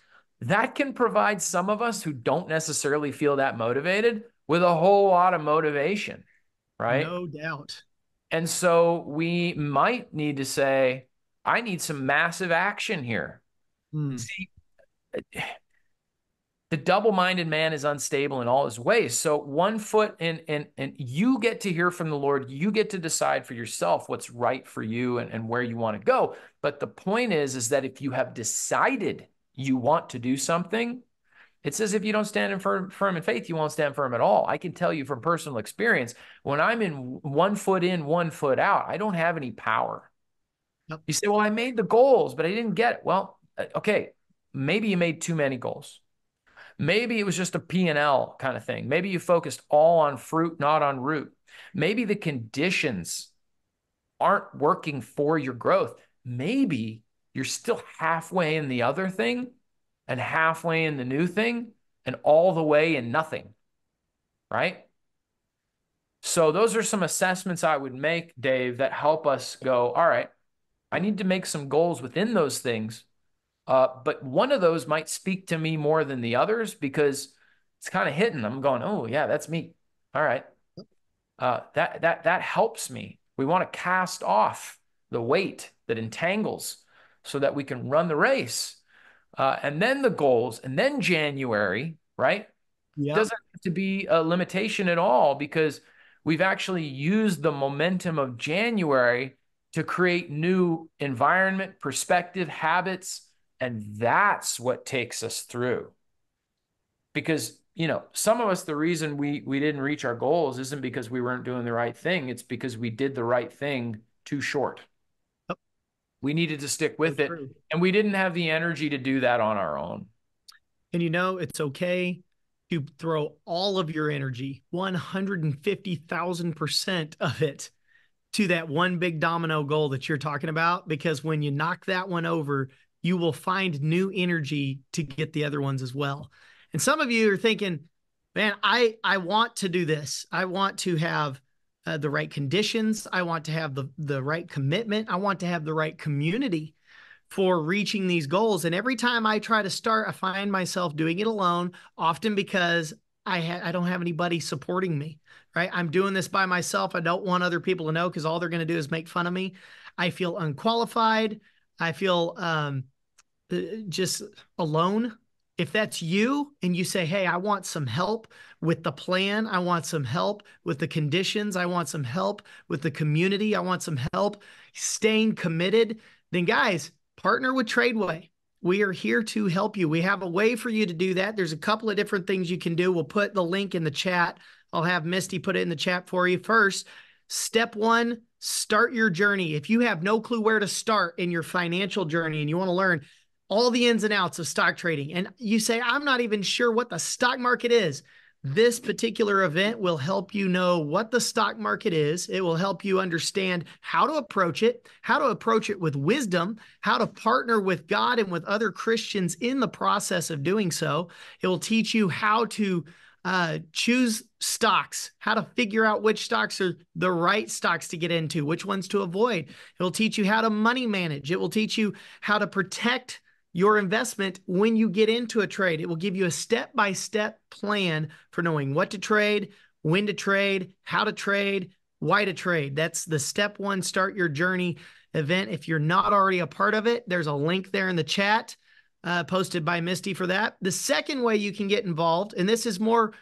that can provide some of us who don't necessarily feel that motivated with a whole lot of motivation. Right? No doubt. And so we might need to say, I need some massive action here. See, the double-minded man is unstable in all his ways. So one foot in, and you get to hear from the Lord. You get to decide for yourself what's right for you and where you want to go. But the point is that if you have decided you want to do something, it's as if you don't stand firm in faith, you won't stand firm at all. I can tell you from personal experience, when I'm in, 1 foot out, I don't have any power. You say, well, I made the goals, but I didn't get it. Well, okay, maybe you made too many goals. Maybe it was just a P&L kind of thing. Maybe you focused all on fruit, not on root. Maybe the conditions aren't working for your growth. Maybe you're still halfway in the other thing, and halfway in the new thing, and all the way in nothing, right? So those are some assessments I would make, Dave, that help us go, all right, I need to make some goals within those things, but one of those might speak to me more than the others because it's kind of hidden. I'm going, oh, yeah, that's me. All right. That helps me. We want to cast off the weight that entangles so that we can run the race. And then the goals, and then January, right? It doesn't have to be a limitation at all because we've actually used the momentum of January to create new environment, perspective, habits, and that's what takes us through. Because, you know, some of us, the reason we didn't reach our goals isn't because we weren't doing the right thing. It's because we did the right thing too short. We needed to stick with it, and we didn't have the energy to do that on our own. And you know, it's okay to throw all of your energy, 150,000% of it, to that one big domino goal that you're talking about, because when you knock that one over, you will find new energy to get the other ones as well. And some of you are thinking, man, I want to do this. I want to have the right conditions. I want to have the right commitment. I want to have the right community for reaching these goals. And every time I try to start, I find myself doing it alone, often because I don't have anybody supporting me, right? I'm doing this by myself. I don't want other people to know because all they're going to do is make fun of me. I feel unqualified. I feel just alone. If that's you and you say, hey, I want some help with the plan. I want some help with the conditions. I want some help with the community. I want some help staying committed. Then guys, partner with Tradeway. We are here to help you. We have a way for you to do that. There's a couple of different things you can do. We'll put the link in the chat. I'll have Misty put it in the chat for you. First, step one, start your journey. If you have no clue where to start in your financial journey and you want to learn all the ins and outs of stock trading, and you say, I'm not even sure what the stock market is, this particular event will help you know what the stock market is. It will help you understand how to approach it with wisdom, how to partner with God and with other Christians in the process of doing so. It will teach you how to choose stocks, how to figure out which stocks are the right stocks to get into, which ones to avoid. It will teach you how to money manage. It will teach you how to protect your investment when you get into a trade. It will give you a step-by-step plan for knowing what to trade, when to trade, how to trade, why to trade. That's the step one, start your journey event. If you're not already a part of it, there's a link there in the chat posted by Misty for that. The second way you can get involved, and this is more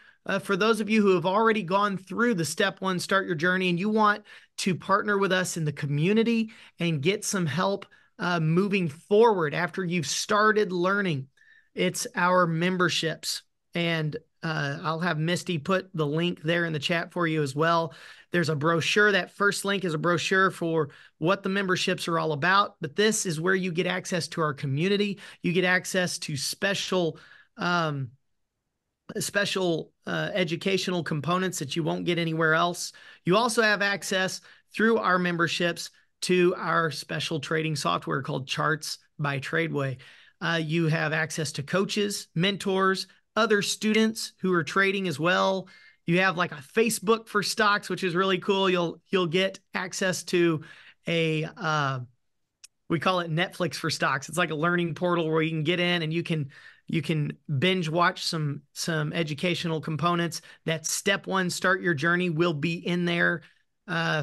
for those of you who have already gone through the step one, start your journey, and you want to partner with us in the community and get some help moving forward after you've started learning, it's our memberships. And I'll have Misty put the link there in the chat for you as well. There's a brochure. That first link is a brochure for what the memberships are all about. But this is where you get access to our community. You get access to special educational components that you won't get anywhere else. You also have access through our memberships to our special trading software called Charts by Tradeway. You have access to coaches, mentors, other students who are trading as well. You have like a Facebook for stocks, which is really cool. You'll get access to a, we call it Netflix for stocks. It's like a learning portal where you can get in and you can binge watch some educational components. That step one, start your journey, will be in there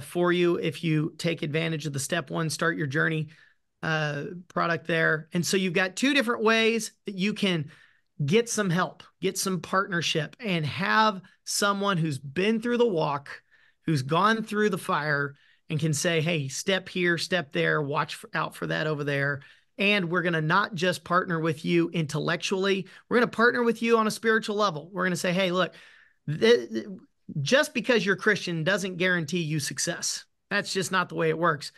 for you if you take advantage of the step one, start your journey product there. And so you've got two different ways that you can get some help, get some partnership, and have someone who's been through the walk, who's gone through the fire, and can say, hey, step here, step there, watch out for that over there. And we're going to not just partner with you intellectually. We're going to partner with you on a spiritual level. We're going to say, hey, look, just because you're Christian doesn't guarantee you success. That's just not the way it works.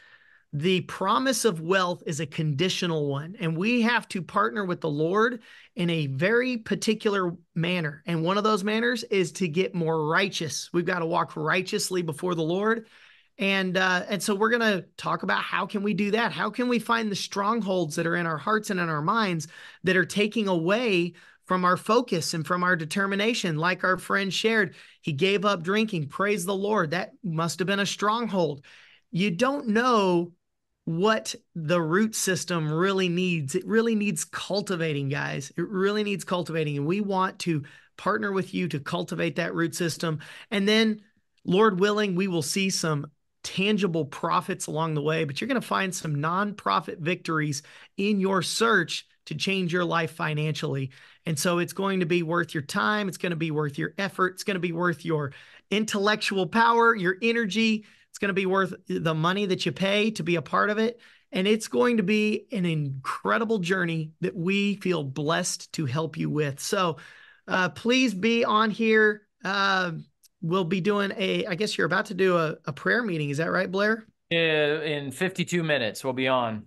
The promise of wealth is a conditional one, and we have to partner with the Lord in a very particular manner. And one of those manners is to get more righteous. We've got to walk righteously before the Lord. And so we're going to talk about how can we do that? How can we find the strongholds that are in our hearts and in our minds that are taking away from our focus and from our determination? Like our friend shared, he gave up drinking. Praise the Lord. That must have been a stronghold. You don't know what the root system really needs. It really needs cultivating, guys. It really needs cultivating. And we want to partner with you to cultivate that root system. And then, Lord willing, we will see some tangible profits along the way, but you're going to find some nonprofit victories in your search to change your life financially. And so it's going to be worth your time. It's going to be worth your effort. It's going to be worth your intellectual power, your energy. It's going to be worth the money that you pay to be a part of it. And it's going to be an incredible journey that we feel blessed to help you with. So please be on here. We'll be doing I guess you're about to do a prayer meeting. Is that right, Blair? In 52 minutes, we'll be on.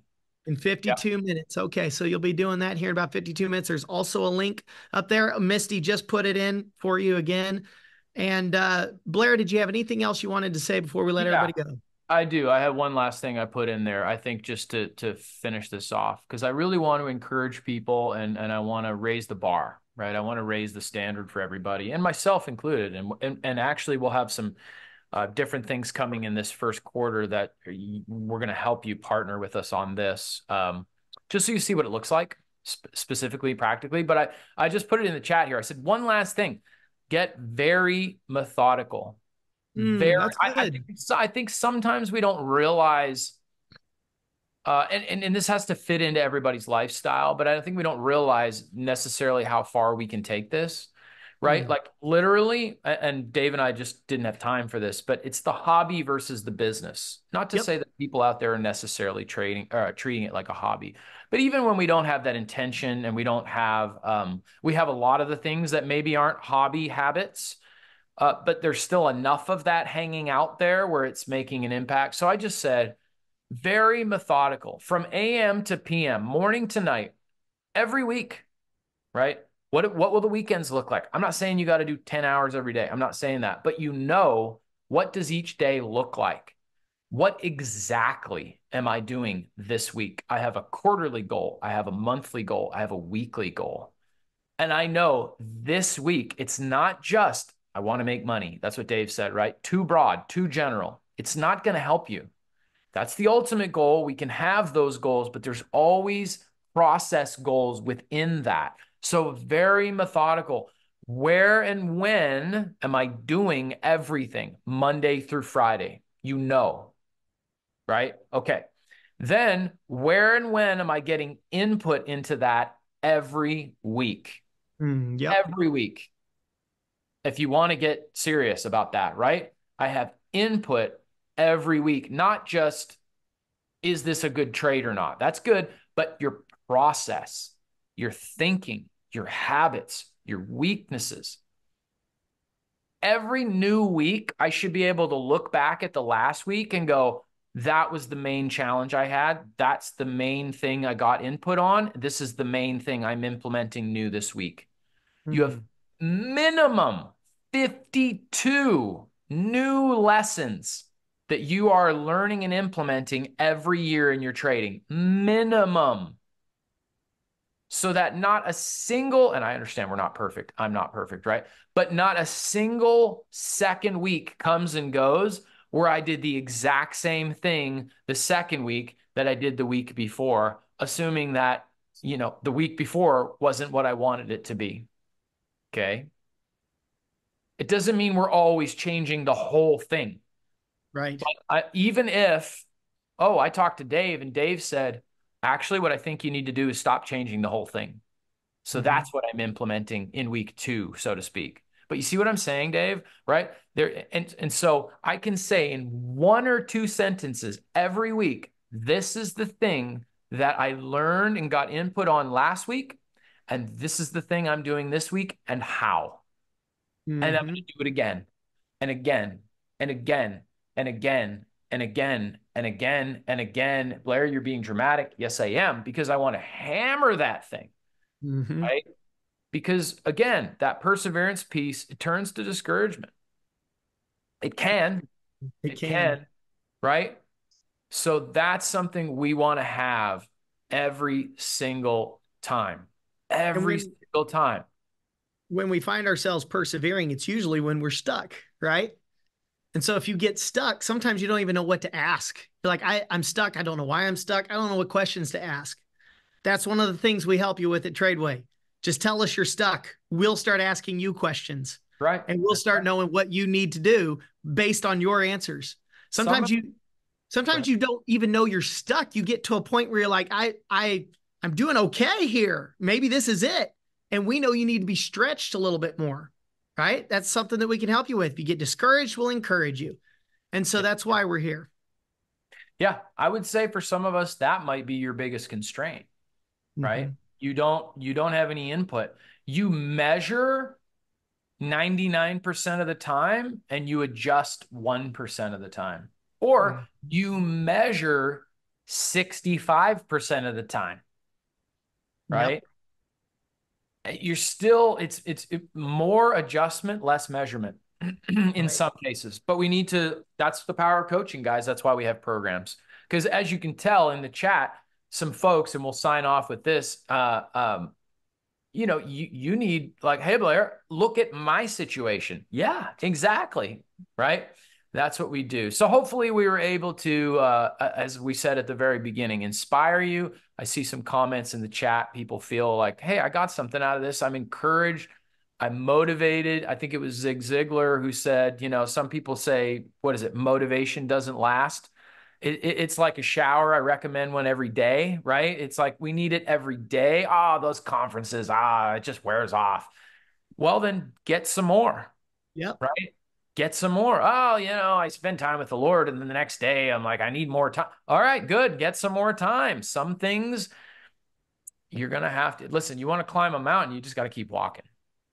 In 52 minutes. Okay. So you'll be doing that here in about 52 minutes. There's also a link up there. Misty just put it in for you again. And Blair, did you have anything else you wanted to say before we let everybody go? I do. I have one last thing I put in there, I think, just to finish this off, because I really want to encourage people and I want to raise the bar, right? I want to raise the standard for everybody, and myself included. And actually, we'll have some different things coming in this first quarter that we're going to help you partner with us on this, just so you see what it looks like, specifically, practically. But I just put it in the chat here. I said, one last thing. Get very methodical. I think sometimes we don't realize, and this has to fit into everybody's lifestyle, but I think we don't realize necessarily how far we can take this, right? Like literally, and Dave and I just didn't have time for this, but it's the hobby versus the business. Not to say that people out there are necessarily treating it like a hobby, but even when we don't have that intention and we don't have, we have a lot of the things that maybe aren't hobby habits, but there's still enough of that hanging out there where it's making an impact. So I just said, very methodical from AM to PM, morning to night, every week, right? What will the weekends look like? I'm not saying you got to do 10 hours every day. I'm not saying that, but what does each day look like? What exactly am I doing this week? I have a quarterly goal. I have a monthly goal. I have a weekly goal. And I know this week, it's not just, I want to make money. That's what Dave said, right? Too broad, too general. It's not going to help you. That's the ultimate goal. We can have those goals, but there's always process goals within that. So very methodical. Where and when am I doing everything? Monday through Friday, right? Okay. Then where and when am I getting input into that every week? Every week. if you want to get serious about that, right? I have input every week, not just, is this a good trade or not? That's good, but your process, your thinking, your habits, your weaknesses. Every new week, I should be able to look back at the last week and go, that was the main challenge I had. That's the main thing I got input on. This is the main thing I'm implementing new this week. Mm-hmm. You have minimum 52 new lessons that you are learning and implementing every year in your trading. Minimum. So that not a single, and I understand we're not perfect. I'm not perfect, right? But not a single second week comes and goes where I did the exact same thing the second week that I did the week before, assuming that, you know, the week before wasn't what I wanted it to be. Okay. It doesn't mean we're always changing the whole thing. Right. Even if, oh, I talked to Dave and Dave said, actually, what I think you need to do is stop changing the whole thing. So mm-hmm. that's what I'm implementing in week 2, so to speak. But you see what I'm saying, Dave, right? There, and so I can say in 1 or 2 sentences every week, this is the thing that I learned and got input on last week. And this is the thing I'm doing this week and how. Mm-hmm. And I'm going to do it again and again and again and again and again and again and again. Blair, you're being dramatic. Yes, I am, because I want to hammer that thing, mm-hmm. right? Because again, that perseverance piece, it turns to discouragement. It can, right? So that's something we want to have every single time, every single time. When we find ourselves persevering, it's usually when we're stuck, right? And so if you get stuck, sometimes you don't even know what to ask. You're like, I'm stuck. I don't know why I'm stuck. I don't know what questions to ask. That's one of the things we help you with at Tradeway. Just tell us you're stuck. We'll start asking you questions. Right. And we'll start knowing what you need to do based on your answers. Sometimes you don't even know you're stuck. You get to a point where you're like, I'm doing okay here. Maybe this is it. And we know you need to be stretched a little bit more. Right? That's something that we can help you with. If you get discouraged, we'll encourage you. And so that's why we're here. Yeah. I would say for some of us, that might be your biggest constraint, right? Mm-hmm. You don't have any input. You measure 99% of the time and you adjust 1% of the time, or mm-hmm. you measure 65% of the time, right? Yep. You're still, it's more adjustment, less measurement in right. some cases, but we need to, that's the power of coaching, guys. That's why we have programs. Because as you can tell in the chat, some folks, and we'll sign off with this, you know, you need like, hey Blair, look at my situation. Yeah, exactly. Right. That's what we do. So hopefully we were able to, as we said at the very beginning, inspire you. I see some comments in the chat. People feel like, hey, I got something out of this. I'm encouraged. I'm motivated. I think it was Zig Ziglar who said, you know, some people say, what is it? Motivation doesn't last. It's like a shower. I recommend one every day, right? It's like we need it every day. Ah, those conferences, it just wears off. Well, then get some more. Yep. Right? Get some more. Oh, you know, I spend time with the Lord and then the next day I'm like, I need more time. All right, good. Get some more time. Some things you're going to have to listen. You want to climb a mountain. You just got to keep walking.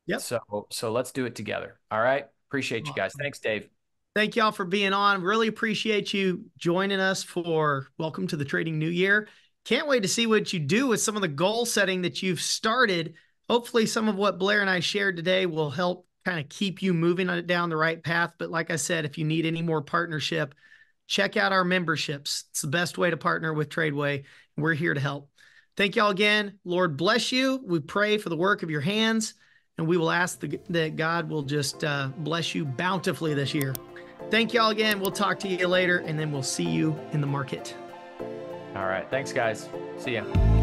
Yep. So let's do it together. All right. Appreciate you guys. Thanks, Dave. Thank y'all for being on. Really appreciate you joining us for Welcome to the Trading New Year. Can't wait to see what you do with some of the goal setting that you've started. Hopefully some of what Blair and I shared today will help kind of keep you moving on it down the right path. But like I said, if you need any more partnership, check out our memberships. It's the best way to partner with Tradeway. We're here to help. Thank y'all again. Lord bless you. We pray for the work of your hands, and we will ask that God will just bless you bountifully this year. Thank y'all again. We'll talk to you later, and then we'll see you in the market. All right. Thanks, guys. See ya.